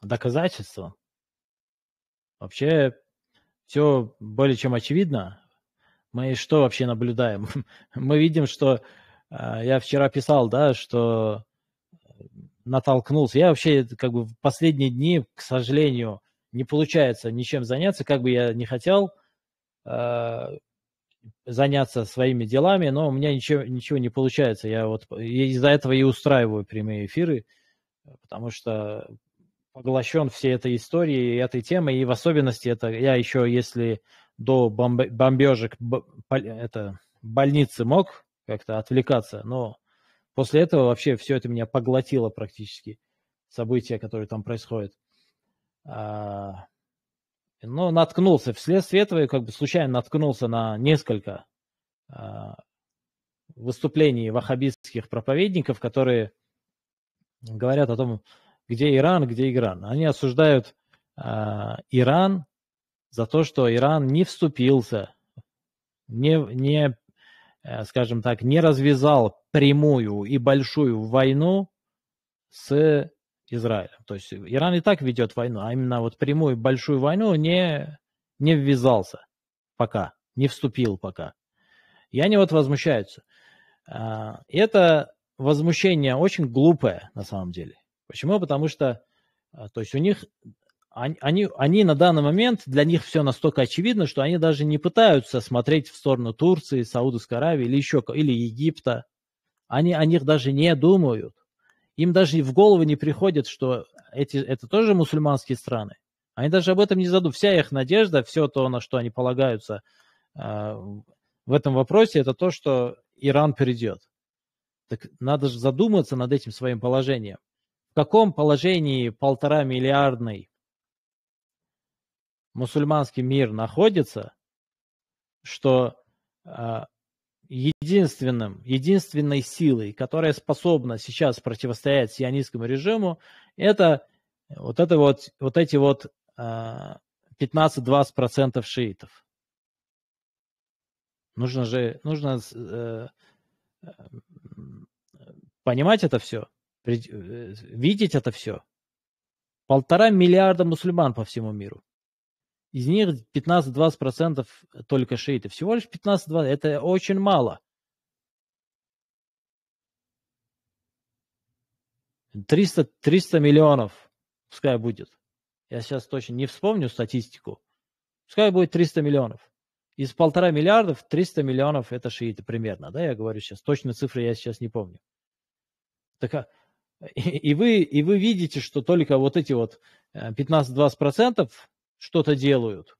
доказательством. Вообще, все более чем очевидно. Мы что вообще наблюдаем? Мы видим, что я вчера писал, да, что натолкнулся. Я вообще как бы в последние дни, к сожалению, не получается ничем заняться, как бы я не хотел заняться своими делами, но у меня ничего не получается. Я вот из-за этого и устраиваю прямые эфиры, потому что поглощен всей этой историей, этой темой, и в особенности это я еще, если до бомбежек больницы мог как-то отвлекаться, но после этого вообще все это меня поглотило практически, события, которые там происходят. Но наткнулся, вследствие этого как бы случайно наткнулся на несколько выступлений ваххабистских проповедников, которые говорят о том, где Иран, где Иран. Они осуждают Иран за то, что Иран не вступился скажем так, не развязал прямую и большую войну с Израилем. То есть Иран и так ведет войну, а именно вот прямую большую войну не ввязался пока, не вступил пока. И они вот возмущаются. Это возмущение очень глупое на самом деле. Почему? Потому что то есть у них, они на данный момент, для них все настолько очевидно, что они даже не пытаются смотреть в сторону Турции, Саудовской Аравии или еще, или Египта. Они о них даже не думают. Им даже в голову не приходит, что это тоже мусульманские страны. Они даже об этом не задумываются. Вся их надежда, все то, на что они полагаются в этом вопросе, это то, что Иран перейдет. Так надо же задуматься над этим своим положением. В каком положении 1,5-миллиардный мусульманский мир находится, что единственной силой, которая способна сейчас противостоять сионистскому режиму, это эти 15-20% шиитов. Нужно понимать это все, видеть это все. 1,5 миллиарда мусульман по всему миру. Из них 15-20% только шииты. Всего лишь 15-20%. Это очень мало. 300 миллионов пускай будет. Я сейчас точно не вспомню статистику. Пускай будет 300 миллионов. Из 1,5 миллиарда 300 миллионов это шииты примерно. Да, я говорю сейчас. Точные цифры я сейчас не помню. Так, и вы видите, что только вот эти вот 15-20% что-то делают,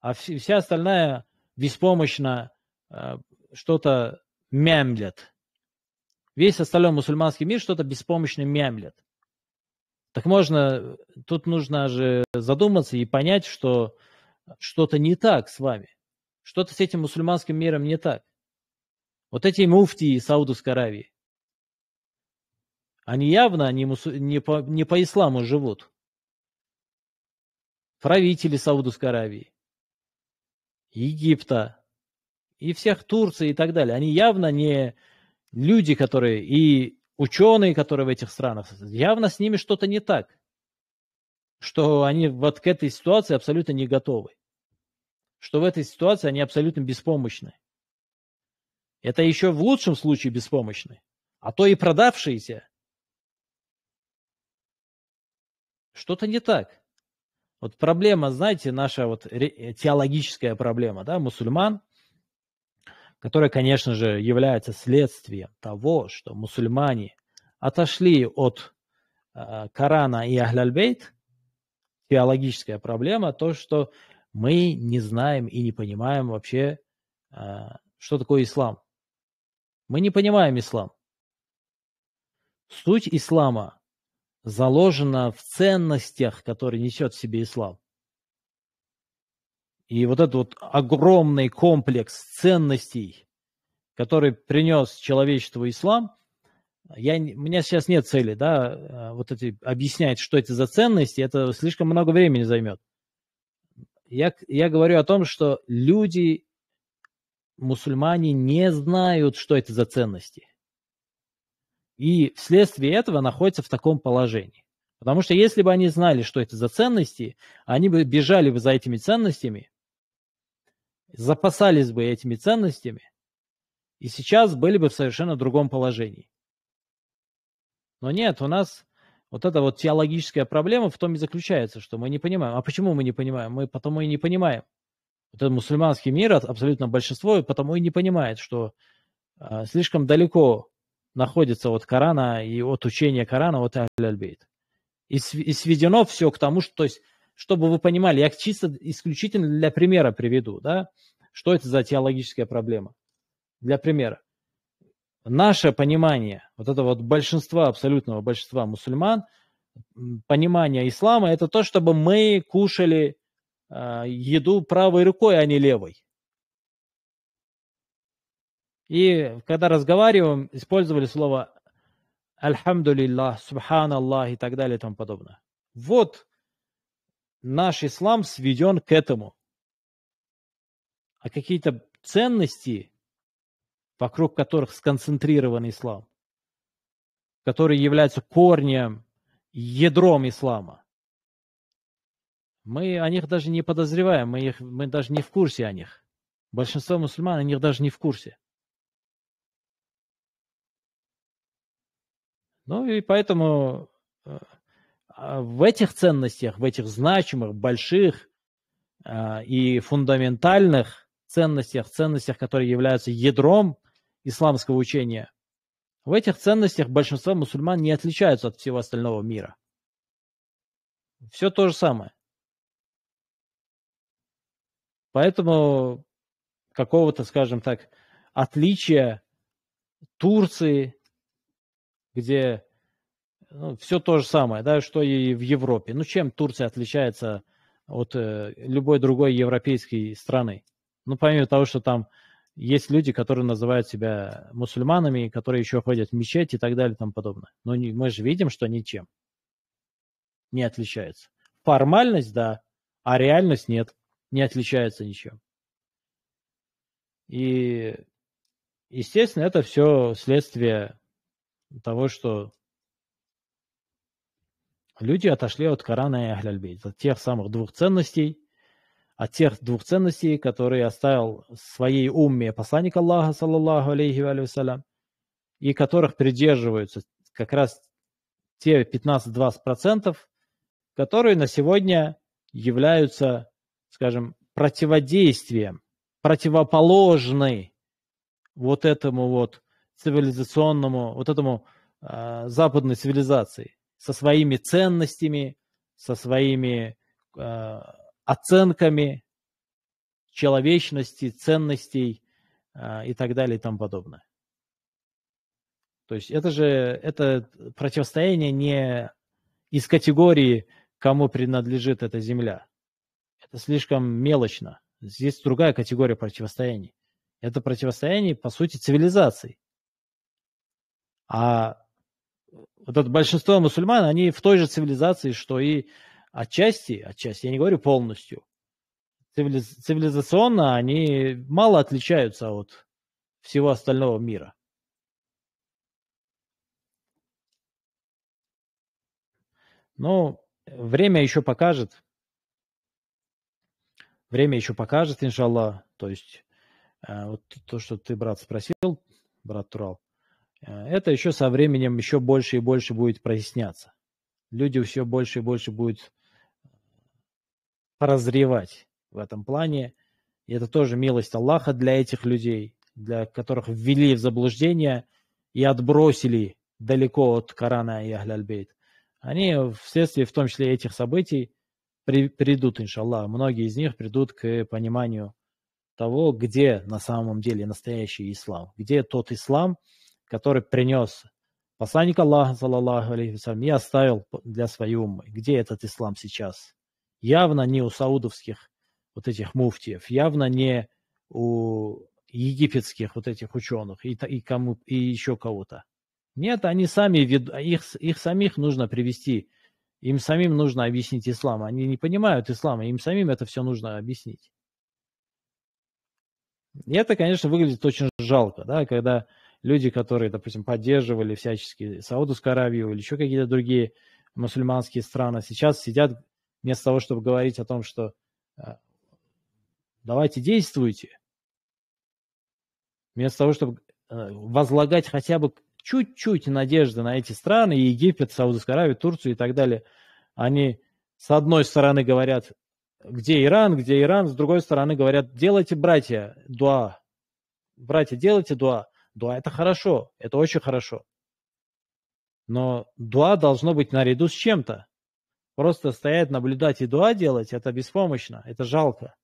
а вся остальная беспомощно что-то мямлет. Весь остальной мусульманский мир что-то беспомощно мямлет. Так тут нужно же задуматься и понять, что что-то не так с вами, что-то с этим мусульманским миром не так. Вот эти муфтии Саудовской Аравии, они явно не по исламу живут. Правители Саудовской Аравии, Египта и всех Турции и так далее. Они явно не люди, которые и ученые, которые в этих странах, явно с ними что-то не так, что они вот к этой ситуации абсолютно не готовы, что в этой ситуации они абсолютно беспомощны. Это еще в лучшем случае беспомощны, а то и продавшиеся. Что-то не так. Вот проблема, знаете, наша вот теологическая проблема, да, мусульман, которая, конечно же, является следствием того, что мусульмане отошли от Корана и Ахль-аль-Бейт. Теологическая проблема, то, что мы не знаем и не понимаем вообще, что такое ислам. Мы не понимаем ислам. Суть ислама заложено в ценностях, которые несет в себе ислам. И вот этот вот огромный комплекс ценностей, который принес человечеству ислам, у меня сейчас нет цели, да, вот эти объяснять, что это за ценности, это слишком много времени займет. Я говорю о том, что люди, мусульмане, не знают, что это за ценности. И вследствие этого находятся в таком положении. Потому что если бы они знали, что это за ценности, они бы бежали бы за этими ценностями, запасались бы этими ценностями, и сейчас были бы в совершенно другом положении. Но нет, у нас вот эта вот теологическая проблема в том и заключается, что мы не понимаем. А почему мы не понимаем? Мы потому и не понимаем. Вот этот мусульманский мир, абсолютно большинство, потому и не понимает, что слишком далеко находится от Корана и от учения Корана, от Аль-Аль-Бейт. И сведено все к тому, что, то есть, чтобы вы понимали, я чисто исключительно для примера приведу, да, что это за теологическая проблема. Для примера. Наше понимание, вот это вот большинства, абсолютного большинства мусульман, понимание ислама, это то, чтобы мы кушали еду правой рукой, а не левой. И когда разговариваем, использовали слово «Альхамдулиллах», «Субханаллах» и так далее и тому подобное. Вот наш ислам сведен к этому. А какие-то ценности, вокруг которых сконцентрирован ислам, которые являются корнем, ядром ислама. Мы о них даже не подозреваем, мы даже не в курсе о них. Большинство мусульман о них даже не в курсе. Ну и поэтому в этих ценностях, в этих значимых, больших и фундаментальных ценностях, которые являются ядром исламского учения, в этих ценностях большинство мусульман не отличаются от всего остального мира. Все то же самое. Поэтому какого-то, скажем так, отличия Турции, где все то же самое, да, что и в Европе. Ну, чем Турция отличается от любой другой европейской страны? Ну, помимо того, что там есть люди, которые называют себя мусульманами, которые еще ходят в мечеть и так далее и тому подобное. Но мы же видим, что ничем не отличается. Формальность, да, а реальность нет, не отличается ничем. И, естественно, это все следствие того, что люди отошли от Корана и Ахль-аль-Бейт, от тех самых двух ценностей, которые оставил своей умме посланник Аллаха, саллаллаху алейхи вассалям, и которых придерживаются как раз те 15-20%, которые на сегодня являются, скажем, противодействием, противоположны вот этому вот цивилизационному, вот этому западной цивилизации, со своими ценностями, со своими оценками человечности, ценностей и так далее и тому подобное. То есть это же противостояние не из категории, кому принадлежит эта земля. Это слишком мелочно. Здесь другая категория противостояний. Это противостояние, по сути, цивилизаций. А вот это большинство мусульман, они в той же цивилизации, что и отчасти, я не говорю полностью, цивилизационно они мало отличаются от всего остального мира. Но время еще покажет. Время еще покажет, иншаллах. То есть вот то, что ты, брат, спросил, брат Турал, это еще со временем еще больше и больше будет проясняться. Люди все больше и больше будут прозревать в этом плане. И это тоже милость Аллаха для этих людей, для которых ввели в заблуждение и отбросили далеко от Корана и Ахль-аль-Бейт. Они вследствие, в том числе, этих событий придут, иншаллах. Многие из них придут к пониманию того, где на самом деле настоящий ислам, где тот ислам, который принес посланник Аллаха, саллаллаху алейхи вассалям, и оставил для своей уммы. Где этот ислам сейчас? Явно не у саудовских вот этих муфтиев, явно не у египетских вот этих ученых и еще кого-то. Нет, они сами, их самих нужно привести, им самим нужно объяснить ислам. Они не понимают ислама, им самим это все нужно объяснить. И это, конечно, выглядит очень жалко, да, когда люди, которые, допустим, поддерживали всячески Саудовскую Аравию или еще какие-то другие мусульманские страны, сейчас сидят вместо того, чтобы говорить о том, что давайте действуйте, вместо того, чтобы возлагать хотя бы чуть-чуть надежды на эти страны, Египет, Саудовскую Аравию, Турцию и так далее, они с одной стороны говорят, где Иран, с другой стороны говорят, делайте, братья, дуа. Братья, делайте дуа. Дуа – это хорошо, это очень хорошо. Но дуа должно быть наряду с чем-то. Просто стоять, наблюдать и дуа делать – это беспомощно, это жалко.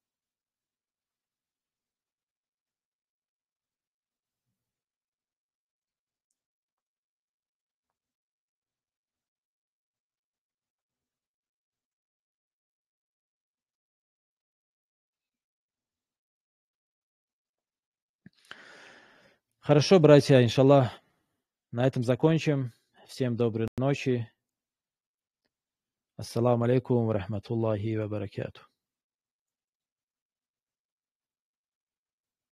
Хорошо, братья, иншаллах, на этом закончим. Всем доброй ночи. Ассаламу алейкум ва рахматуллахи ва баракатух.